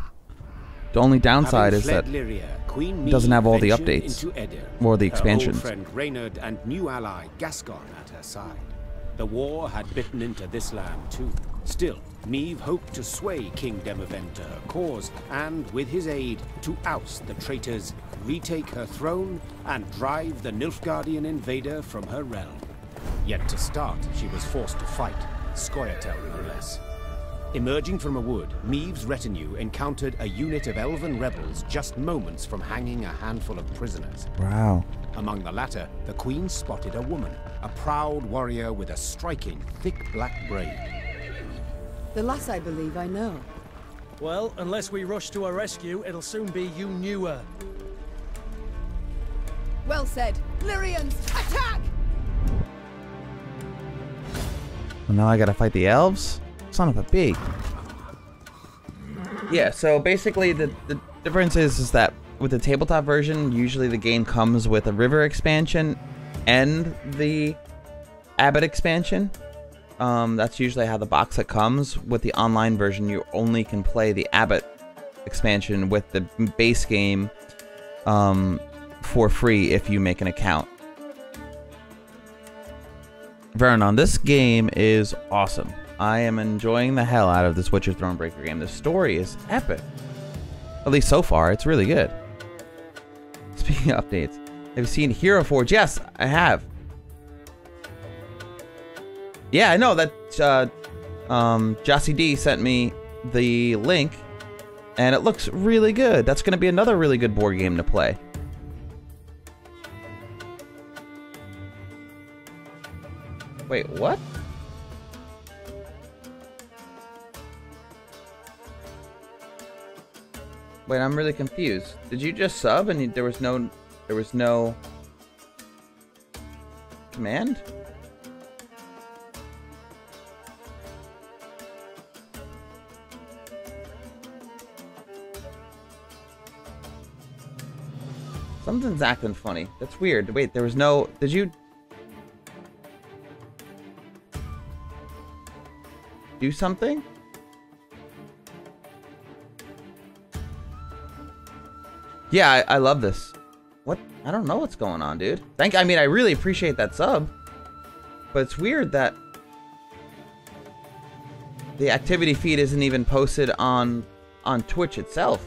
The only downside is that it doesn't have all the updates or the expansions. Her old friend Reynard and new ally Gascon at her side. The war had bitten into this land too. Still, Meve hoped to sway King Demavend to her cause, and with his aid, to oust the traitors, retake her throne, and drive the Nilfgaardian invader from her realm. Yet to start, she was forced to fight, Scoia'tael no less. Emerging from a wood, Meve's retinue encountered a unit of elven rebels just moments from hanging a handful of prisoners. Wow. Among the latter, the queen spotted a woman, a proud warrior with a striking, thick black braid. The lass I believe I know. Well, unless we rush to her rescue, it'll soon be you knew her. Well said. Lyrians, attack! Well, now I gotta fight the elves? Son of a bee. Yeah, so basically the difference is that with the tabletop version, usually the game comes with a river expansion and the abbot expansion. That's usually how the box set comes. With the online version, you only can play the abbot expansion with the base game for free if you make an account. Vernon, this game is awesome. I am enjoying the hell out of this Witcher Thronebreaker game. The story is epic. At least so far, it's really good. Speaking of updates, have you seen Hero Forge? Yes, I have. Yeah, I know that Jossie D sent me the link, and it looks really good. That's going to be another really good board game to play. Wait, what? Wait, I'm really confused. Did you just sub and there was no command? Something's acting funny. That's weird. Wait, there was no... Did you... do something? Yeah, I love this. What? I don't know what's going on, dude. I mean, I really appreciate that sub. But it's weird that the activity feed isn't even posted on Twitch itself.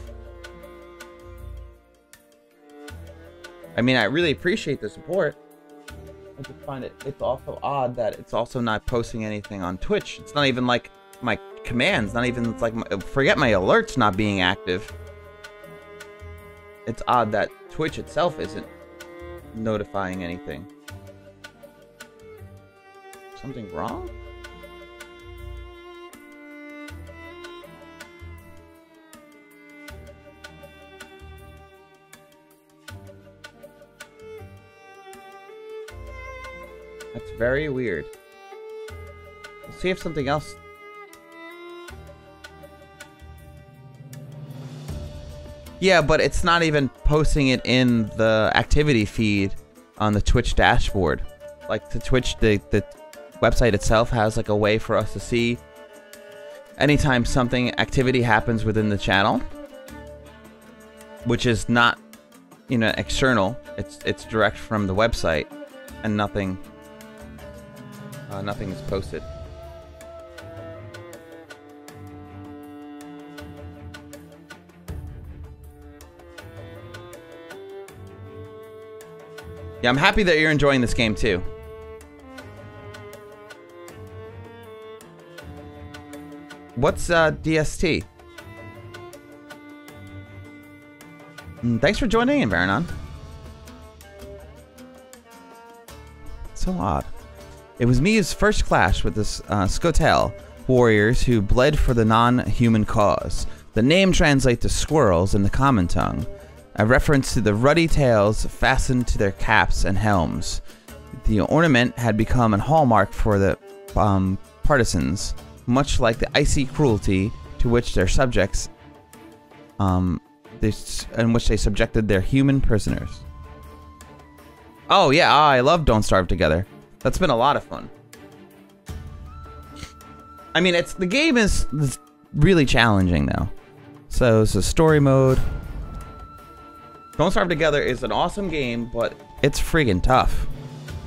I mean, I really appreciate the support. I just find it's also odd that it's also not posting anything on Twitch. It's not even like my commands, not even it's like my, forget my alerts not being active. It's odd that Twitch itself isn't notifying anything. Something wrong? That's very weird. Let's see if something else... Yeah, but it's not even posting it in the activity feed on the Twitch dashboard. Like, the Twitch, the website itself has, like, a way for us to see anytime something, activity happens within the channel. Which is not, you know, external. It's direct from the website. And nothing is posted. Yeah, I'm happy that you're enjoying this game too. What's DST? Thanks for joining in, Varanon. So odd. It was Meve's first clash with the Scoia'tael warriors who bled for the non-human cause. The name translates to squirrels in the common tongue. A reference to the ruddy tails fastened to their caps and helms. The ornament had become a hallmark for the partisans, much like the icy cruelty to which their subjects, in which they subjected their human prisoners. Oh, yeah, I love Don't Starve Together. That's been a lot of fun. I mean, it's the game is really challenging, though. So, it's a story mode. Don't Starve Together is an awesome game, but it's friggin' tough.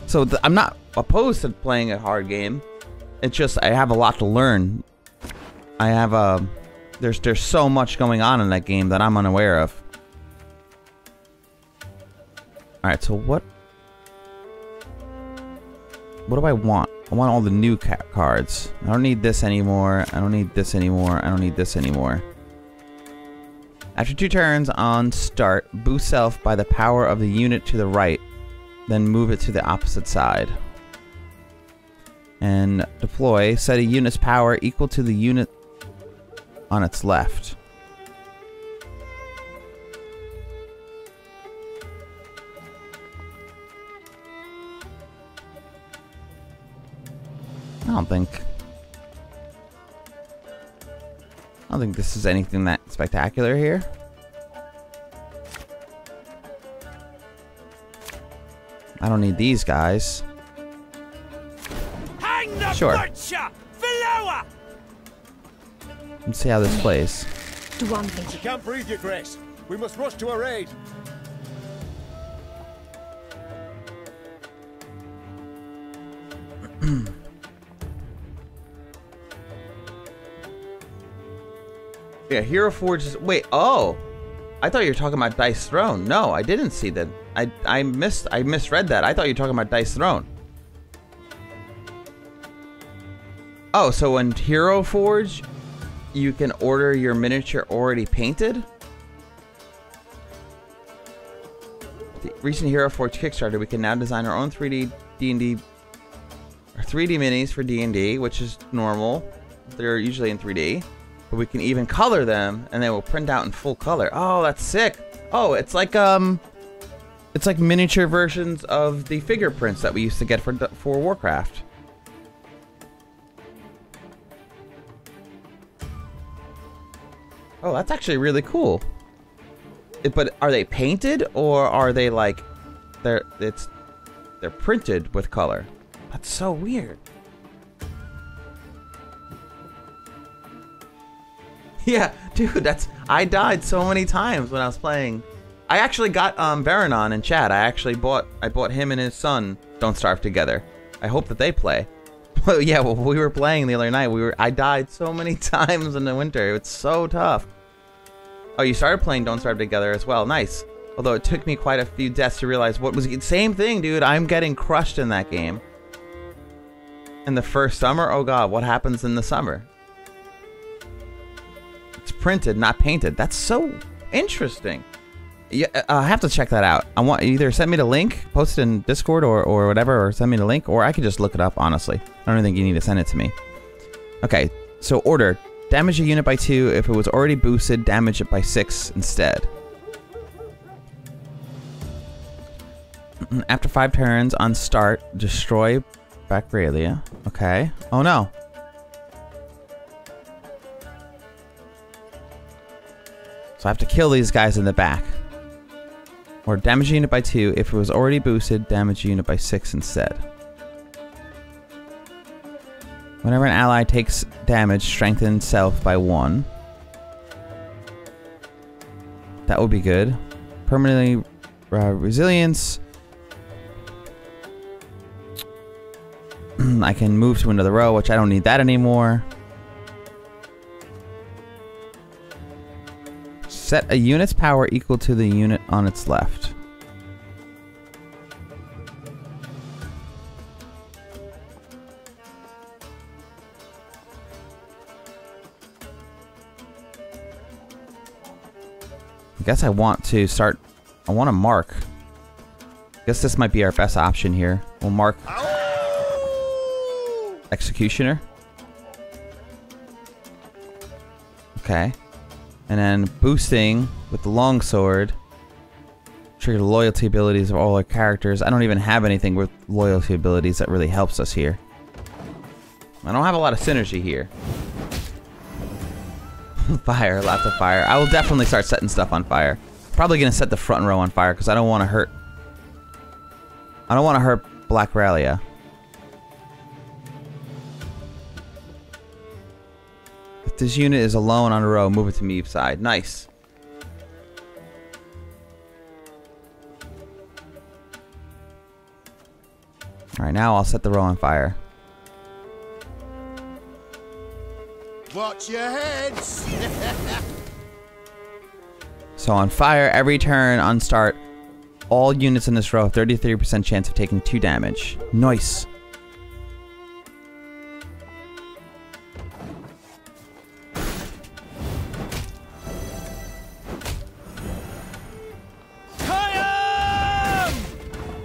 So, I'm not opposed to playing a hard game. It's just, I have a lot to learn. I have a... There's so much going on in that game that I'm unaware of. Alright, so what... What do I want? I want all the new cards. I don't need this anymore. I don't need this anymore. I don't need this anymore. After 2 turns on start, boost self by the power of the unit to the right. Then move it to the opposite side. And deploy. Set a unit's power equal to the unit on its left. I don't think this is anything that spectacular here. I don't need these guys. Hang the sure. Butcher, let's see how this plays. You can't breathe, Your Grace. We must rush to our aid. Yeah, Hero Forge is... Wait, oh! I thought you were talking about Dice Throne. No, I didn't see that. I misread that. I thought you were talking about Dice Throne. Oh, so in Hero Forge, you can order your miniature already painted? The recent Hero Forge Kickstarter, we can now design our own 3D D&D... Our 3D minis for D&D, which is normal. They're usually in 3D. But we can even color them, and they will print out in full color. Oh, that's sick! Oh, it's like miniature versions of the figure prints that we used to get for Warcraft. Oh, that's actually really cool. But are they painted, or are they like they're printed with color? That's so weird. Yeah, dude, that's... I died so many times when I was playing. I actually got Baron on in chat. I bought him and his son Don't Starve Together. I hope that they play. But yeah, well, we were playing the other night. I died so many times in the winter. It's so tough. Oh, you started playing Don't Starve Together as well. Nice. Although it took me quite a few deaths to realize what was... Same thing, dude. I'm getting crushed in that game. In the first summer? Oh god, what happens in the summer? Printed, not painted. That's so interesting. Yeah, I have to check that out. I want either send me the link, post it in Discord or whatever, or send me the link, or I can just look it up, honestly. I don't even think you need to send it to me. Okay, so order. Damage a unit by 2. If it was already boosted, damage it by 6 instead. After 5 turns, on start, destroy Black Rayla. Okay. Oh no. So I have to kill these guys in the back. Or damage a unit by 2. If it was already boosted, damage a unit by 6 instead. Whenever an ally takes damage, strengthen self by 1. That would be good. Permanently resilience. I can move to another row, which I don't need that anymore. Set a unit's power equal to the unit on its left. I guess I want to start... I want to mark. I guess this might be our best option here. We'll mark... Executioner. Okay. And then boosting with the longsword. Trigger the loyalty abilities of all our characters. I don't even have anything with loyalty abilities that really helps us here. I don't have a lot of synergy here. Fire, lots of fire. I will definitely start setting stuff on fire. Probably gonna set the front row on fire because I don't want to hurt I don't want to hurt Black Rayla. If this unit is alone on a row, move it to Meve's side. Nice. Alright, now I'll set the row on fire. Watch your heads! So on fire, every turn, unstart. All units in this row have 33% chance of taking 2 damage. Nice.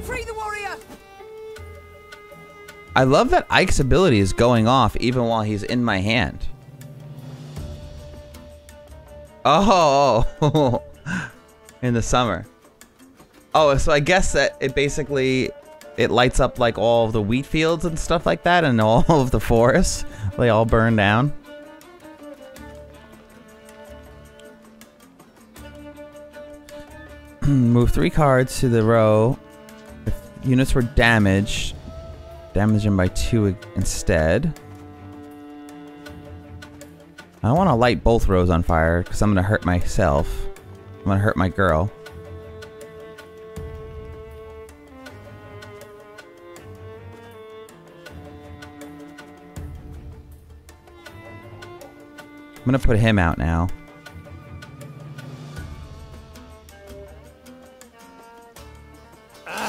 Free the warrior! I love that Ike's ability is going off even while he's in my hand. Oh, in the summer. Oh, so I guess that it basically, it lights up like all of the wheat fields and stuff like that and all of the forests. They all burn down. Move 3 cards to the row. If units were damaged, damage them by 2 instead. I don't want to light both rows on fire because I'm going to hurt myself. I'm going to hurt my girl. I'm going to put him out now.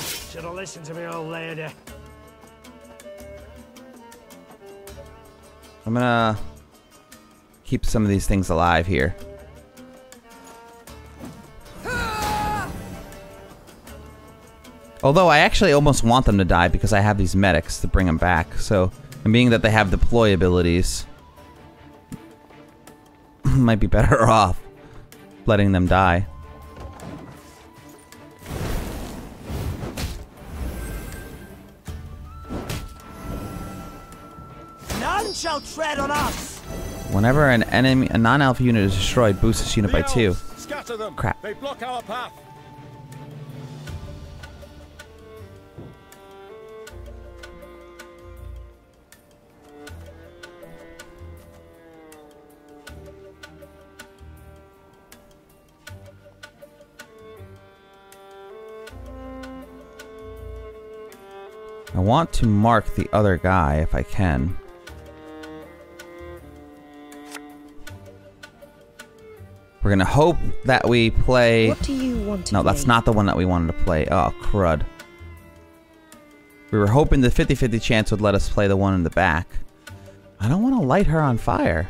Should have listened to me, old lady. I'm going to keep some of these things alive here. Although I actually almost want them to die because I have these medics to bring them back. So, and being that they have deploy abilities, might be better off letting them die. None shall tread on us. Whenever an enemy, a non-elf unit is destroyed, boosts this unit by 2. Scatter them. Crap. They block our path. I want to mark the other guy if I can. We're gonna hope that we play. What do you want to play? No, that's not the one that we wanted to play. Oh, crud. We were hoping the 50-50 chance would let us play the one in the back. I don't want to light her on fire.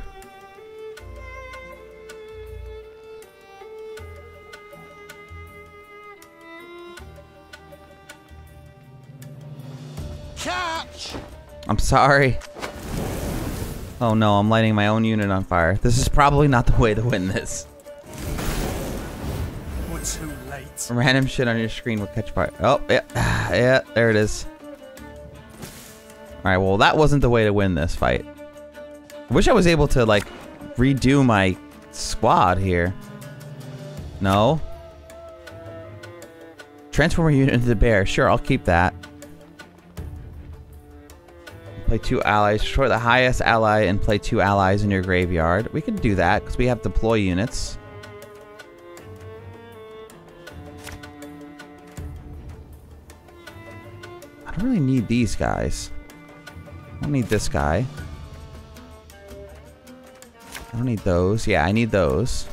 Catch! I'm sorry. Oh no, I'm lighting my own unit on fire. This is probably not the way to win this. Too late. Random shit on your screen will catch fire. Oh, yeah. Yeah, there it is. Alright, well, that wasn't the way to win this fight. I wish I was able to, like, redo my squad here. No? Transform your unit into the bear. Sure, I'll keep that. Play 2 allies. Destroy the highest ally and play 2 allies in your graveyard. We could do that, because we have deploy units. I don't really need these guys. I don't need this guy. I don't need those. Yeah, I need those.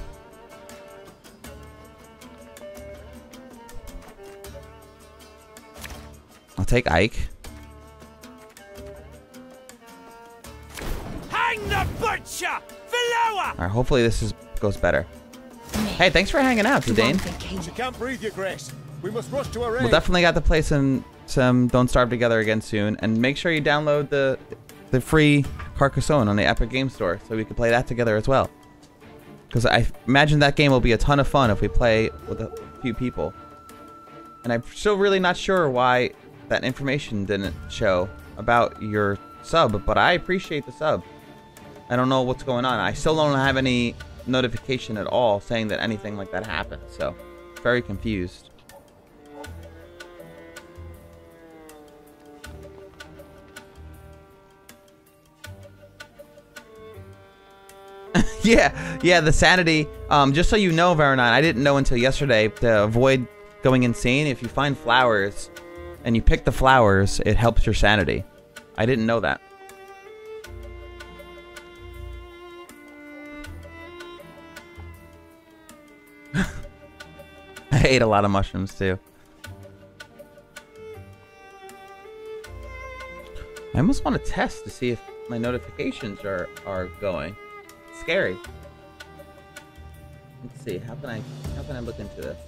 I'll take Ike. Hang the butcher! All right, hopefully this goes better. Hey, thanks for hanging out, Zidane. You can't breathe, Your Grace. We must rush to our aid. We'll definitely got to play some Don't Starve Together again soon, and make sure you download the free Carcassonne on the Epic Game Store so we can play that together as well. Because I imagine that game will be a ton of fun if we play with a few people. And I'm still really not sure why that information didn't show about your sub, but I appreciate the sub. I don't know what's going on. I still don't have any notification at all saying that anything like that happened, so very confused. Yeah, the sanity. Just so you know, Varanine, I didn't know until yesterday, to avoid going insane, if you find flowers and you pick the flowers, it helps your sanity. I didn't know that. I ate a lot of mushrooms too. I almost want to test to see if my notifications are going. It's scary. Let's see. How can I look into this?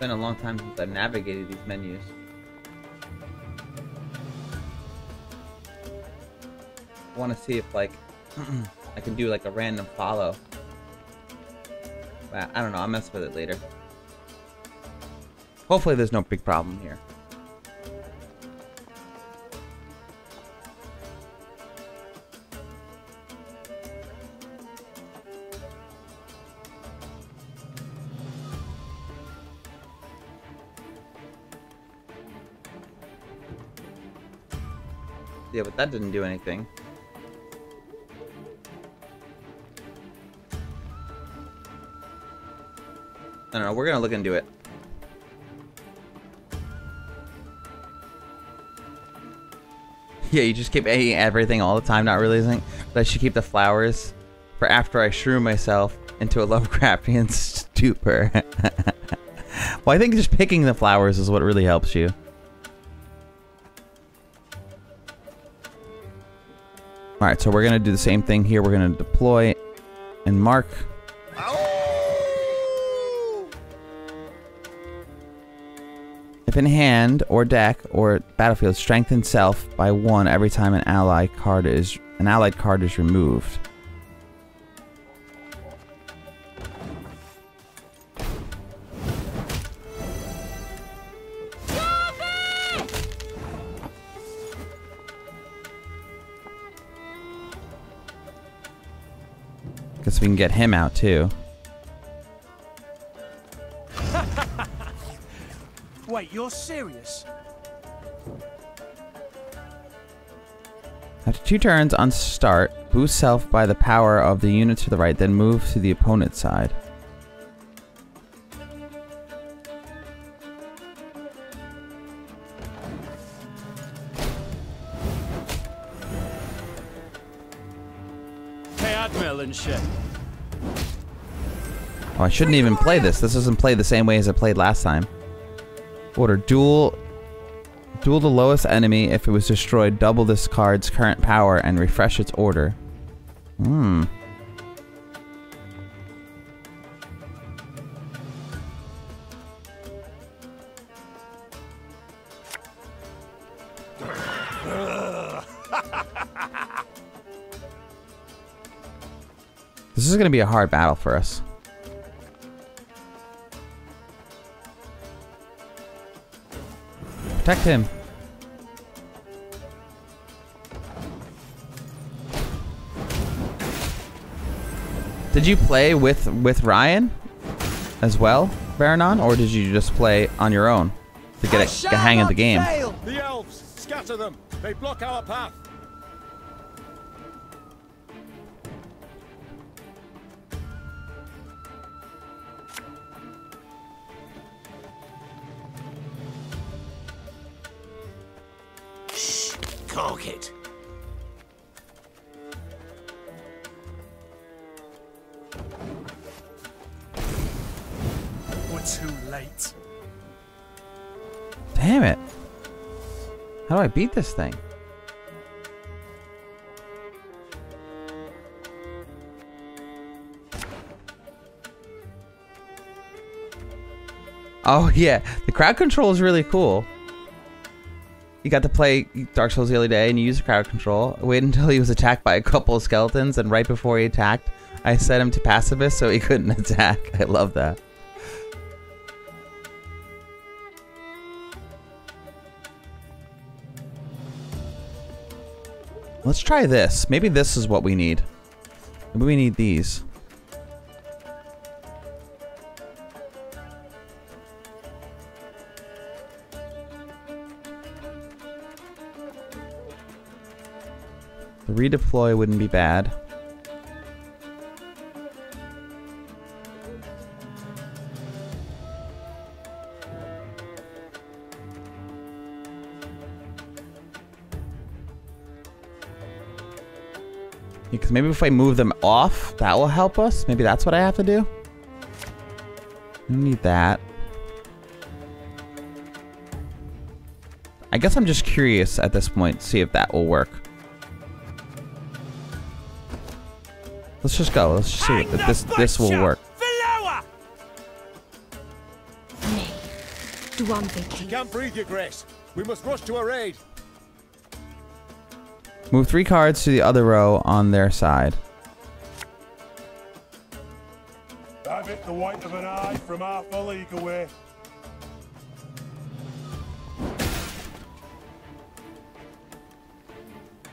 A long time since I've navigated these menus. I want to see if, like, I can do like a random follow. But I don't know, I'll mess with it later. Hopefully there's no big problem here. Yeah, but that didn't do anything. I don't know, we're gonna look into it. Yeah, you just keep eating everything all the time, not realizing that I should keep the flowers for after I shrew myself into a Lovecraftian stupor. Well, I think just picking the flowers is what really helps you. Alright, so we're gonna do the same thing here. We're gonna deploy and mark. Ow! If in hand, or deck, or battlefield, strengthen self by 1 every time an allied card is removed. Guess we can get him out too. Wait, you're serious? After 2 turns on start, boost self by the power of the unit to the right, then move to the opponent's side. Oh, I shouldn't even play this. This doesn't play the same way as I played last time. Order duel the lowest enemy. If it was destroyed, double this card's current power and refresh its order. Hmm. This is gonna be a hard battle for us. Protect him. Did you play with Ryan as well, Varanon, or did you just play on your own to get a hang of the game? The elves, scatter them. They block our path. It. We're too late. Damn it. How do I beat this thing? Oh yeah, the crowd control is really cool. You got to play Dark Souls the other day and you used crowd control. Wait until he was attacked by a couple of skeletons, and right before he attacked, I set him to pacifist so he couldn't attack. I love that. Let's try this. Maybe this is what we need. Maybe we need these. The redeploy wouldn't be bad. Because maybe if I move them off, that will help us. Maybe that's what I have to do. I don't need that. I guess I'm just curious at this point, see if that will work. Let's just go. Let's just see if this will work. She can't breathe, Your Grace. We must rush to her aid. Move 3 cards to the other row on their side. I've hit the white of an eye from half a league away.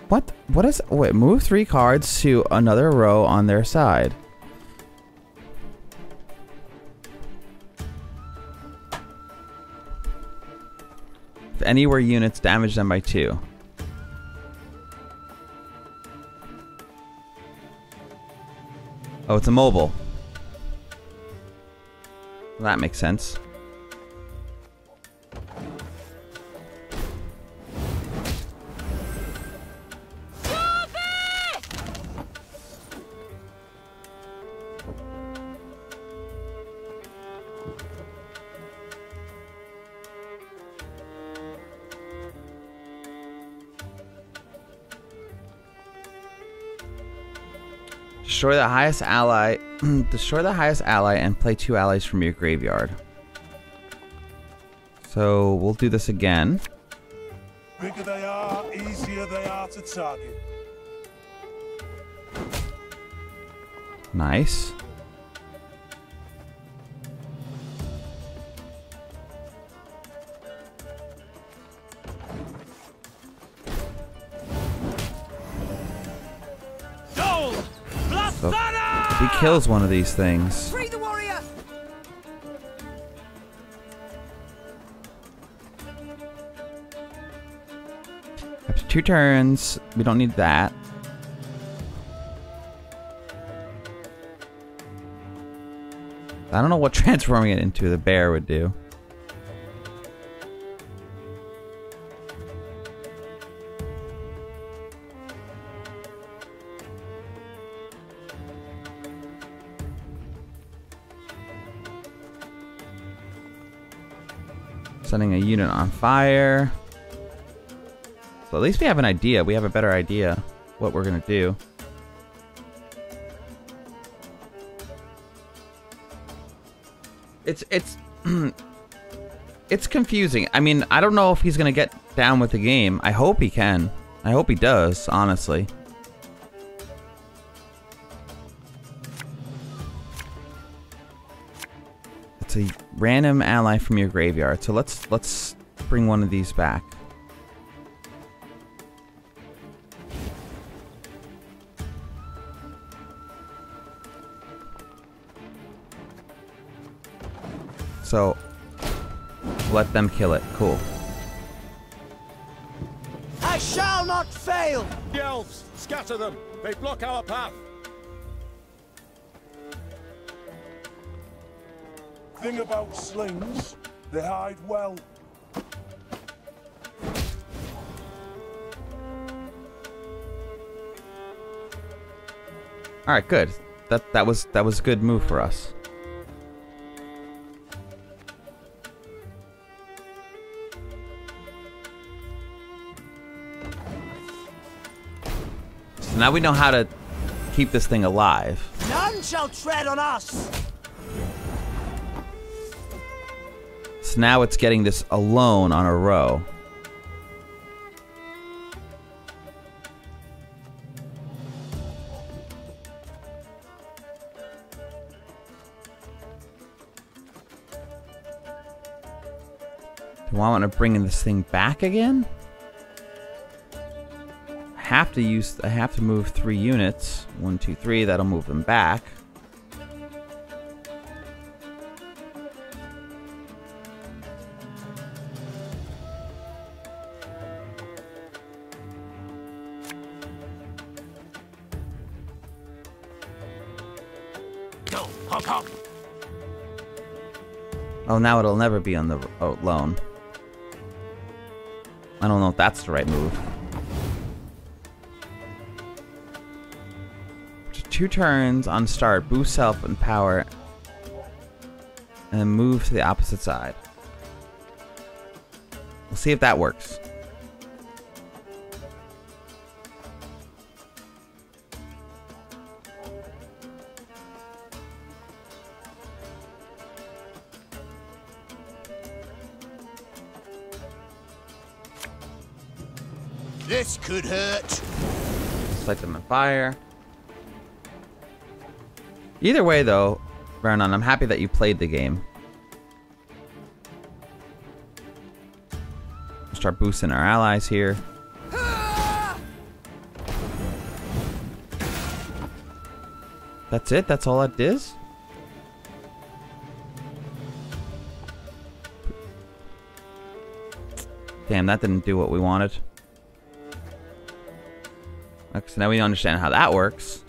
What? What is? Wait, move 3 cards to another row on their side. If any were units, damage them by 2. Oh, it's a mobile. Well, that makes sense. Destroy the highest ally. Destroy the highest ally and play 2 allies from your graveyard. So we'll do this again. Bigger they are, easier they are to target. Nice. He kills one of these things. Free the warrior. Up to 2 turns. We don't need that. I don't know what transforming it into the bear would do. Setting a unit on fire. So at least we have an idea. We have a better idea what we're gonna do. It's it's confusing. I mean, I don't know if he's gonna get down with the game. I hope he can. I hope he does, honestly. A random ally from your graveyard. So let's bring one of these back. So let them kill it. Cool. I shall not fail. The elves, scatter them. They block our path. Thing about slings, they hide well. All right, good. That was a good move for us. So now we know how to keep this thing alive. None shall tread on us. So now it's getting this alone on a row. Do I want to bring this thing back again? I have to move 3 units. 1, 2, 3, that'll move them back. Go, hop, hop. Oh, now it'll never be on the loan. I don't know if that's the right move. 2 turns on start, boosts health and power, and then move to the opposite side. We'll see if that works. This could hurt. Light them on fire. Either way, though, Reynard, I'm happy that you played the game. We'll start boosting our allies here. That's it? That's all that is? Damn, that didn't do what we wanted. Okay, so now we understand how that works.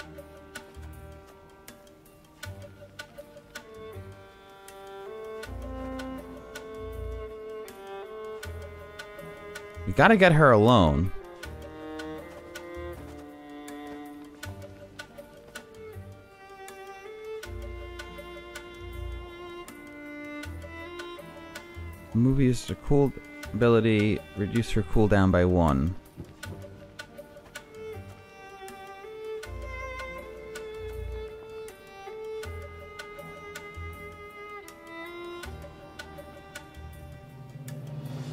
Gotta get her alone. Movie is a cool ability. Reduce her cooldown by 1.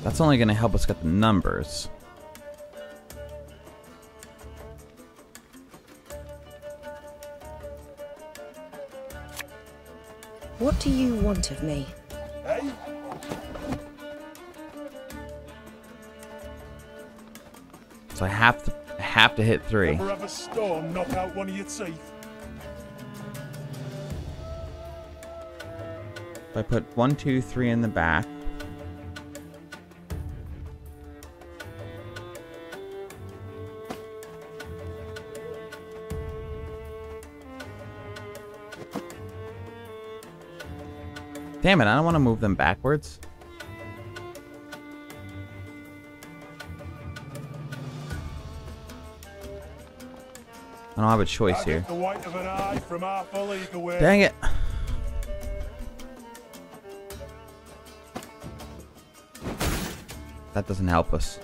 That's only going to help us get the numbers. What do you want of me? Hey. So I have to hit 3. Ever have a storm knock out one of your teeth? If I put 1, 2, 3 in the back. Damn it, I don't want to move them backwards. I don't have a choice here. Dang it. That doesn't help us.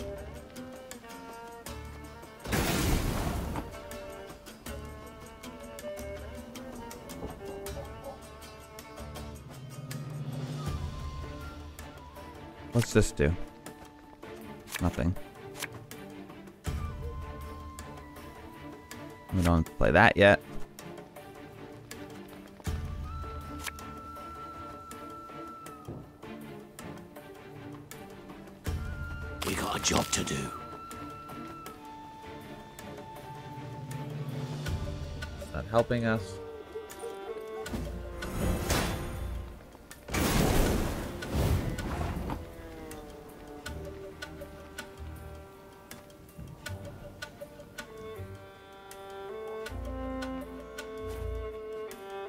What's this do? Nothing. We don't play that yet. We got a job to do. It's not helping us.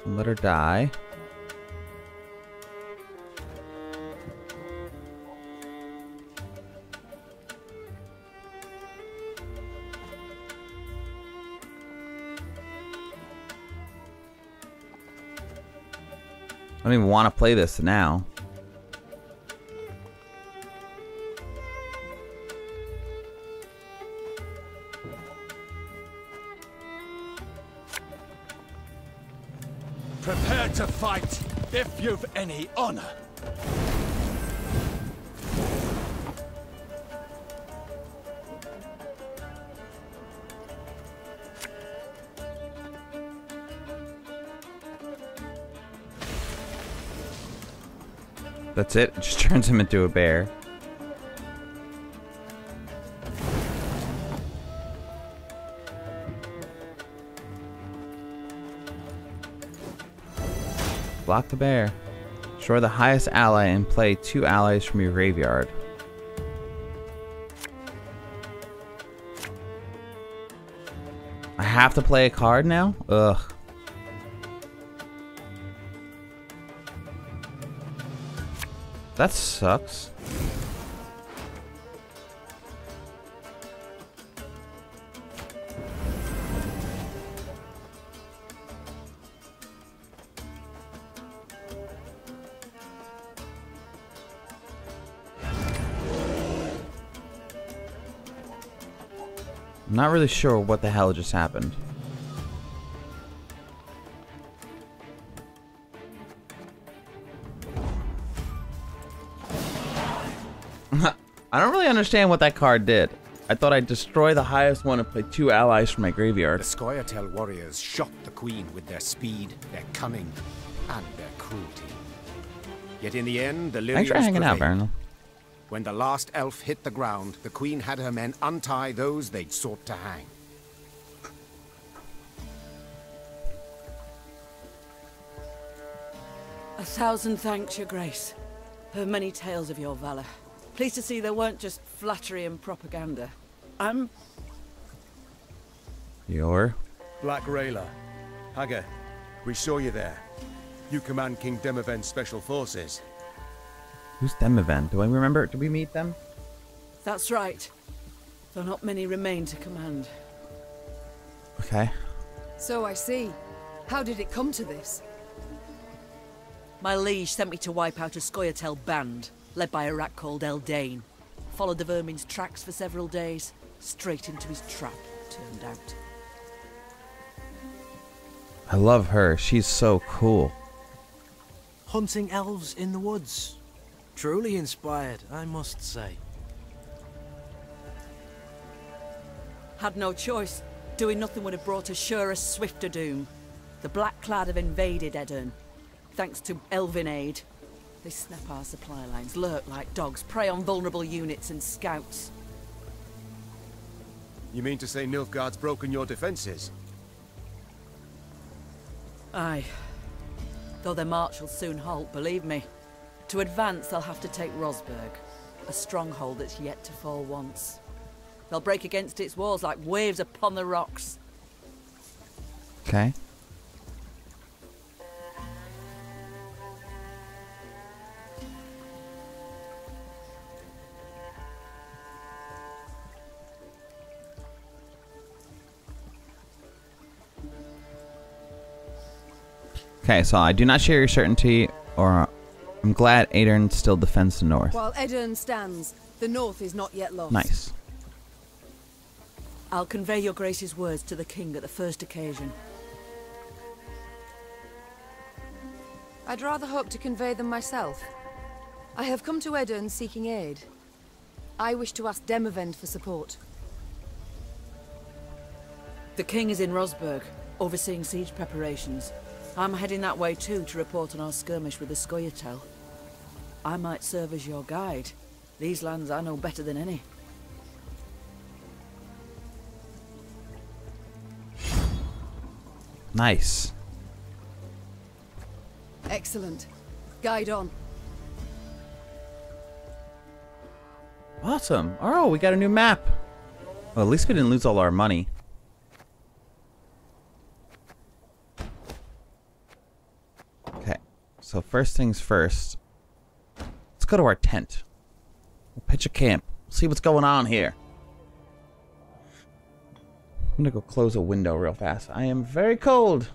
Let her die. I don't even want to play this now. Prepare to fight, if you've any honor. That's it. It just turns him into a bear. Block the bear. Destroy the highest ally and play 2 allies from your graveyard. I have to play a card now? Ugh. That sucks. I'm not really sure what the hell just happened. I don't really understand what that card did. I thought I'd destroy the highest one and play 2 allies from my graveyard. The Scoia'tael warriors shocked the queen with their speed, their cunning, and their cruelty. Yet in the end, the Lyrians prevailed. When the last elf hit the ground, the queen had her men untie those they'd sought to hang. A thousand thanks, Your Grace. Heard many tales of your valor. Pleased to see there weren't just flattery and propaganda. You're? Black Rayla. Haga, we saw you there. You command King Demavend's special forces. Who's Demavend? Do I remember? Did we meet them? That's right. Though not many remain to command. Okay. So I see. How did it come to this? My liege sent me to wipe out a Scoia'tael band, led by a rat called Eldain. Followed the vermin's tracks for several days, straight into his trap, turned out. I love her. She's so cool. Hunting elves in the woods. Truly inspired, I must say. Had no choice. Doing nothing would have brought a surer, swifter doom. The Black Clad have invaded Aedirn. Thanks to elven aid. They snap our supply lines, lurk like dogs, prey on vulnerable units and scouts. You mean to say Nilfgaard's broken your defenses? Aye. Though their march will soon halt, believe me. To advance, they'll have to take Rosberg, a stronghold that's yet to fall once. They'll break against its walls like waves upon the rocks. Okay. Okay, so I do not share your certainty or... I'm glad Aedirn still defends the north. While Aedirn stands, the north is not yet lost. Nice. I'll convey your grace's words to the king at the first occasion. I'd rather hope to convey them myself. I have come to Aedirn seeking aid. I wish to ask Demavend for support. The king is in Rosberg, overseeing siege preparations. I'm heading that way too to report on our skirmish with the Scoia'tael. I might serve as your guide. These lands I know better than any. Nice. Excellent. Guide on. Awesome. Oh, we got a new map. Well, at least we didn't lose all our money. So first things first, let's go to our tent. We'll pitch a camp. We'll see what's going on here. I'm gonna go close a window real fast. I am very cold.